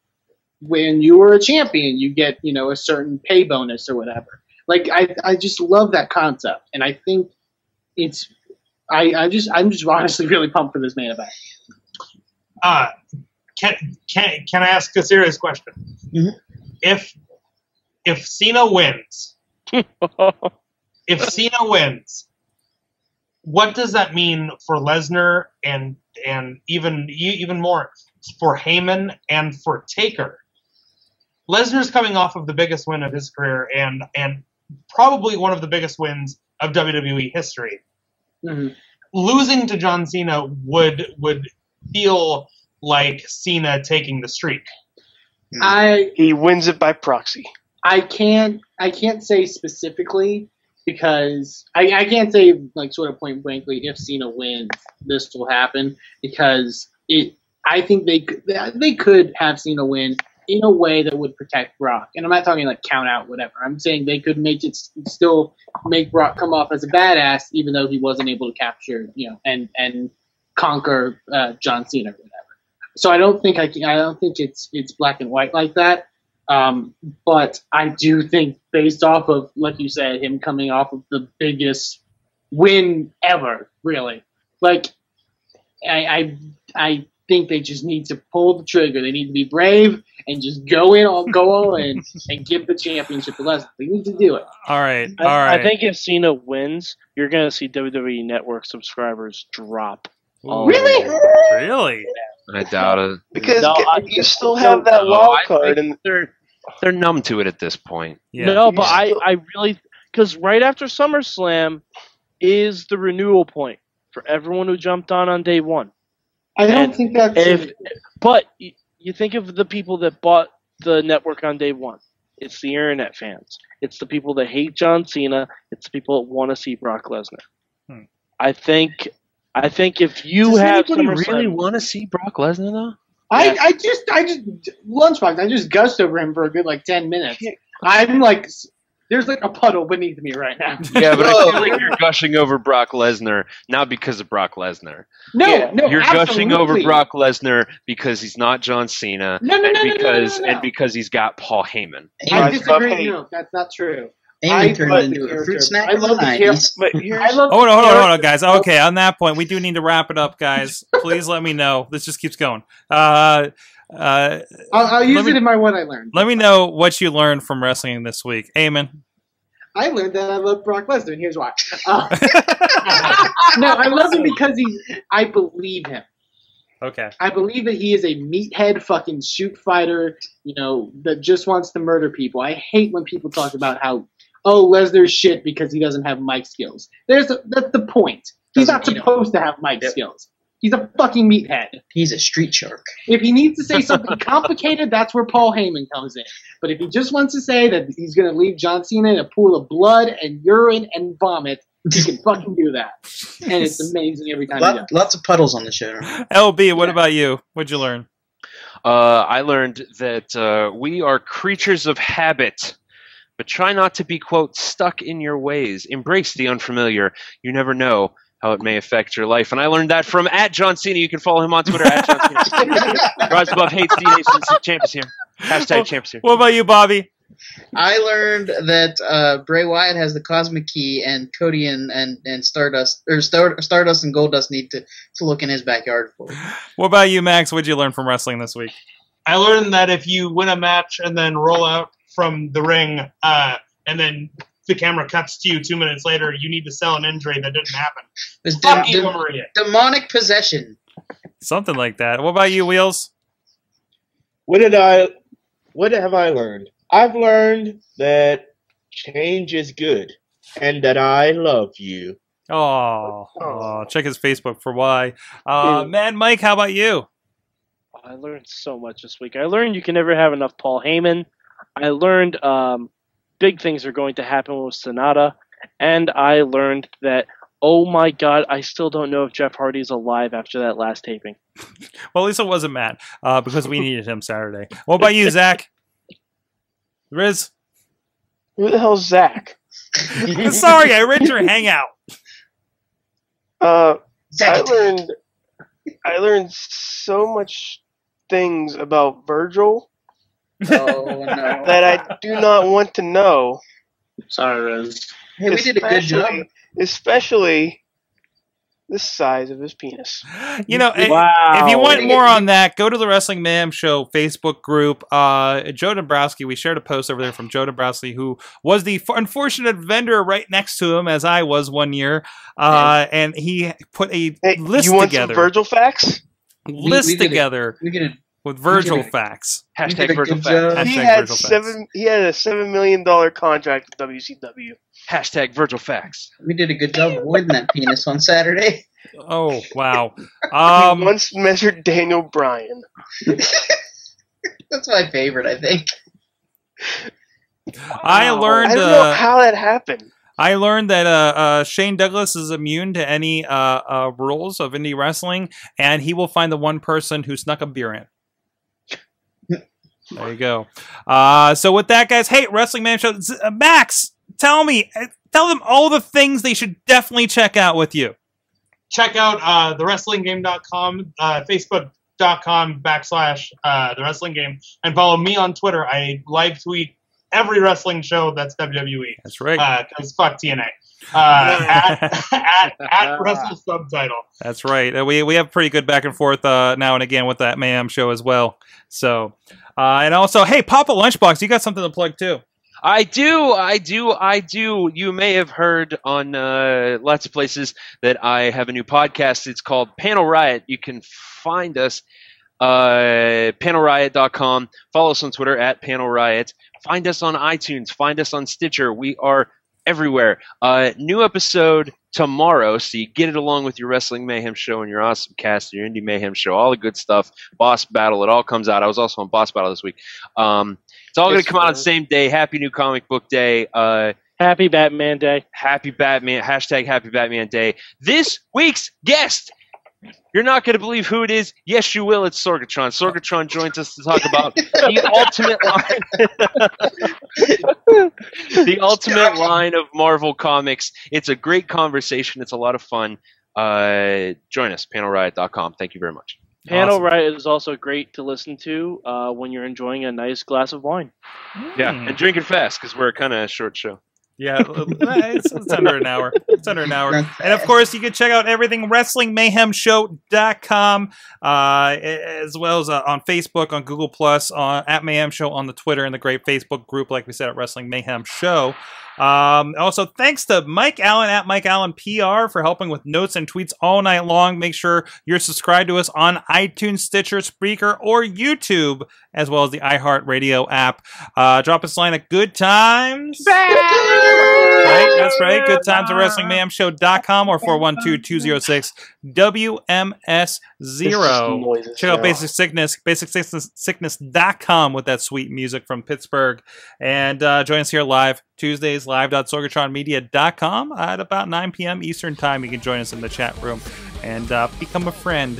when you were a champion, you get, you know, a certain pay bonus or whatever. Like, I just love that concept, and I think it's I'm just honestly really pumped for this main event. Can I ask a serious question? Mm-hmm. If Cena wins, what does that mean for Lesnar and even more for Heyman and for Taker? Lesnar's coming off of the biggest win of his career and probably one of the biggest wins of WWE history. Mm-hmm. Losing to John Cena would feel like Cena taking the streak. He wins it by proxy. I can't say specifically because I can't say, like, sort of point blankly if Cena wins this will happen, because I think they could have Cena win in a way that would protect Brock. And I'm not talking like count out, whatever. I'm saying they could still make Brock come off as a badass, even though he wasn't able to capture, you know, and conquer John Cena or whatever. So I don't think it's black and white like that. But I do think, based off of, like you said, him coming off of the biggest win ever, really. Like, I think they just need to pull the trigger. They need to be brave and just go all in and give the championship to Lesnar. They need to do it. All right. I think if Cena wins, you're going to see WWE Network subscribers drop. Really? Yeah. I doubt it. Because you still have that wild card, and they're numb to it at this point. Yeah. No, but I really, because right after SummerSlam is the renewal point for everyone who jumped on day one. I don't think that's it. But you think of the people that bought the network on day one. It's the internet fans. It's the people that hate John Cena. It's the people that want to see Brock Lesnar. I think if you really want to see Brock Lesnar though? I just Lunchbox. I just gussed over him for a good 10 minutes. I'm like, there's like a puddle beneath me right now. Yeah, but I feel like you're gushing over Brock Lesnar not because of Brock Lesnar. No, you're absolutely gushing over Brock Lesnar because he's not John Cena. No, and because he's got Paul Heyman. I disagree. No, that's not true. I turned into a fruit snack. I love the character. Hold on, guys. Okay, on that point, we do need to wrap it up, guys. Please let me know. This just keeps going. I'll use it in my what I learned. Let me know what you learned from wrestling this week. Amen. I learned that I love Brock Lesnar, and here's why. No, I love him because I believe him. Okay. I believe that he is a meathead fucking shoot fighter, you know, that just wants to murder people. I hate when people talk about how, Lesnar's shit because he doesn't have mic skills. That's the point. He's not supposed to have mic skills. He's a fucking meathead. He's a street shark. If he needs to say something complicated, that's where Paul Heyman comes in. But if he just wants to say that he's going to leave John Cena in a pool of blood and urine and vomit, he can fucking do that. And it's amazing every time he does. Lots of puddles on the show. LB, what about you? What'd you learn? I learned that we are creatures of habit. But try not to be, quote, stuck in your ways. Embrace the unfamiliar. You never know how it may affect your life. And I learned that from @JohnCena. You can follow him on Twitter @JohnCena. Rise above hates D-Nation. Champ is here. #Champ is here. What about you, Bobby? I learned that Bray Wyatt has the Cosmic Key, and Cody and Stardust and Goldust need to look in his backyard for it. What about you, Max? What did you learn from wrestling this week? I learned that if you win a match and then roll out from the ring and then the camera cuts to you 2 minutes later, you need to sell an injury that didn't happen. Fuck Eva Marie. Demonic possession. Something like that. What about you, Wheels? What have I learned? I've learned that change is good and that I love you. Oh, check his Facebook for why. Mad Mike, how about you? I learned so much this week. I learned you can never have enough Paul Heyman. I learned big things are going to happen with Sonata. And I learned that, oh my God, I still don't know if Jeff Hardy's alive after that last taping. Well, at least it wasn't Matt, because we needed him Saturday. What about you, Zach? Riz? Who the hell's Zach? Sorry, I read your hangout. I learned so much things about Virgil that I do not want to know. Sorry, Riz. Hey, we did a good job. Especially the size of his penis. You know, wow. If you want more on that, go to the Wrestling Mayhem Show Facebook group. Joe Dombrowski, we shared a post over there from Joe Dombrowski, who was the unfortunate vendor right next to him, as I was one year. And he put a list you want together. Some Virgil facts? List we together it. It. With Virgil facts. Hashtag Virgil facts. He had a $7 million contract with WCW. Hashtag Virgil facts. We did a good job avoiding that penis on Saturday. Oh, wow. We once measured Daniel Bryan. That's my favorite, I think. I don't know how that happened. I learned that Shane Douglas is immune to any rules of indie wrestling, and he will find the one person who snuck a beer in. There you go. So with that, guys, hey, Wrestling Man Show, Max, tell them all the things they should definitely check out with you. Check out thewrestlinggame.com, facebook.com/thewrestlinggame, and follow me on Twitter. I live tweet every wrestling show that's WWE. That's right. Because fuck TNA. At Wrestle Subtitle. That's right. We have pretty good back and forth now and again with that Mayhem Show as well. So, and also, hey, Papa Lunchbox, you got something to plug too. I do. You may have heard on lots of places that I have a new podcast. It's called Panel Riot. You can find us panelriot.com. Follow us on Twitter at Panel Riot. Find us on iTunes. Find us on Stitcher. We are everywhere. New episode tomorrow, so you get it along with your Wrestling Mayhem Show and your Awesome Cast, your Indie Mayhem Show, all the good stuff. Boss Battle, it all comes out. I was also on Boss Battle this week. It's all going to come out on the same day. Happy New Comic Book Day. Happy Batman Day. Happy Batman. Hashtag Happy Batman Day. This week's guest, you're not going to believe who it is. Yes, you will. It's Sorgatron. Sorgatron joins us to talk about the ultimate line. The ultimate line of Marvel Comics. It's a great conversation. It's a lot of fun. Join us, panelriot.com. Thank you very much. Panel Riot is also great to listen to when you're enjoying a nice glass of wine. Yeah, and drinking fast because we're kind of a short show. Yeah, it's under an hour. It's under an hour. And, of course, you can check out everything WrestlingMayhemShow.com, as well as on Facebook, on Google+, at Mayhem Show, on the Twitter, and the great Facebook group, like we said, at Wrestling Mayhem Show. Also, thanks to Mike Allen at Mike Allen PR for helping with notes and tweets all night long. Make sure you're subscribed to us on iTunes, Stitcher, Spreaker, or YouTube, as well as the iHeartRadio app. Drop us a line at Good Times. Right, that's right. Good Times at WrestlingMayhemShow.com or 412-206-WMS0. Check out Basic Sickness, BasicSickness.com with that sweet music from Pittsburgh. And join us here live Tuesdays, live.sorgatronmedia.com at about 9 p.m. Eastern Time. You can join us in the chat room and become a friend.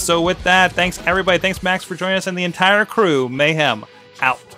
So with that, thanks, everybody. Thanks, Max, for joining us and the entire crew. Mayhem out.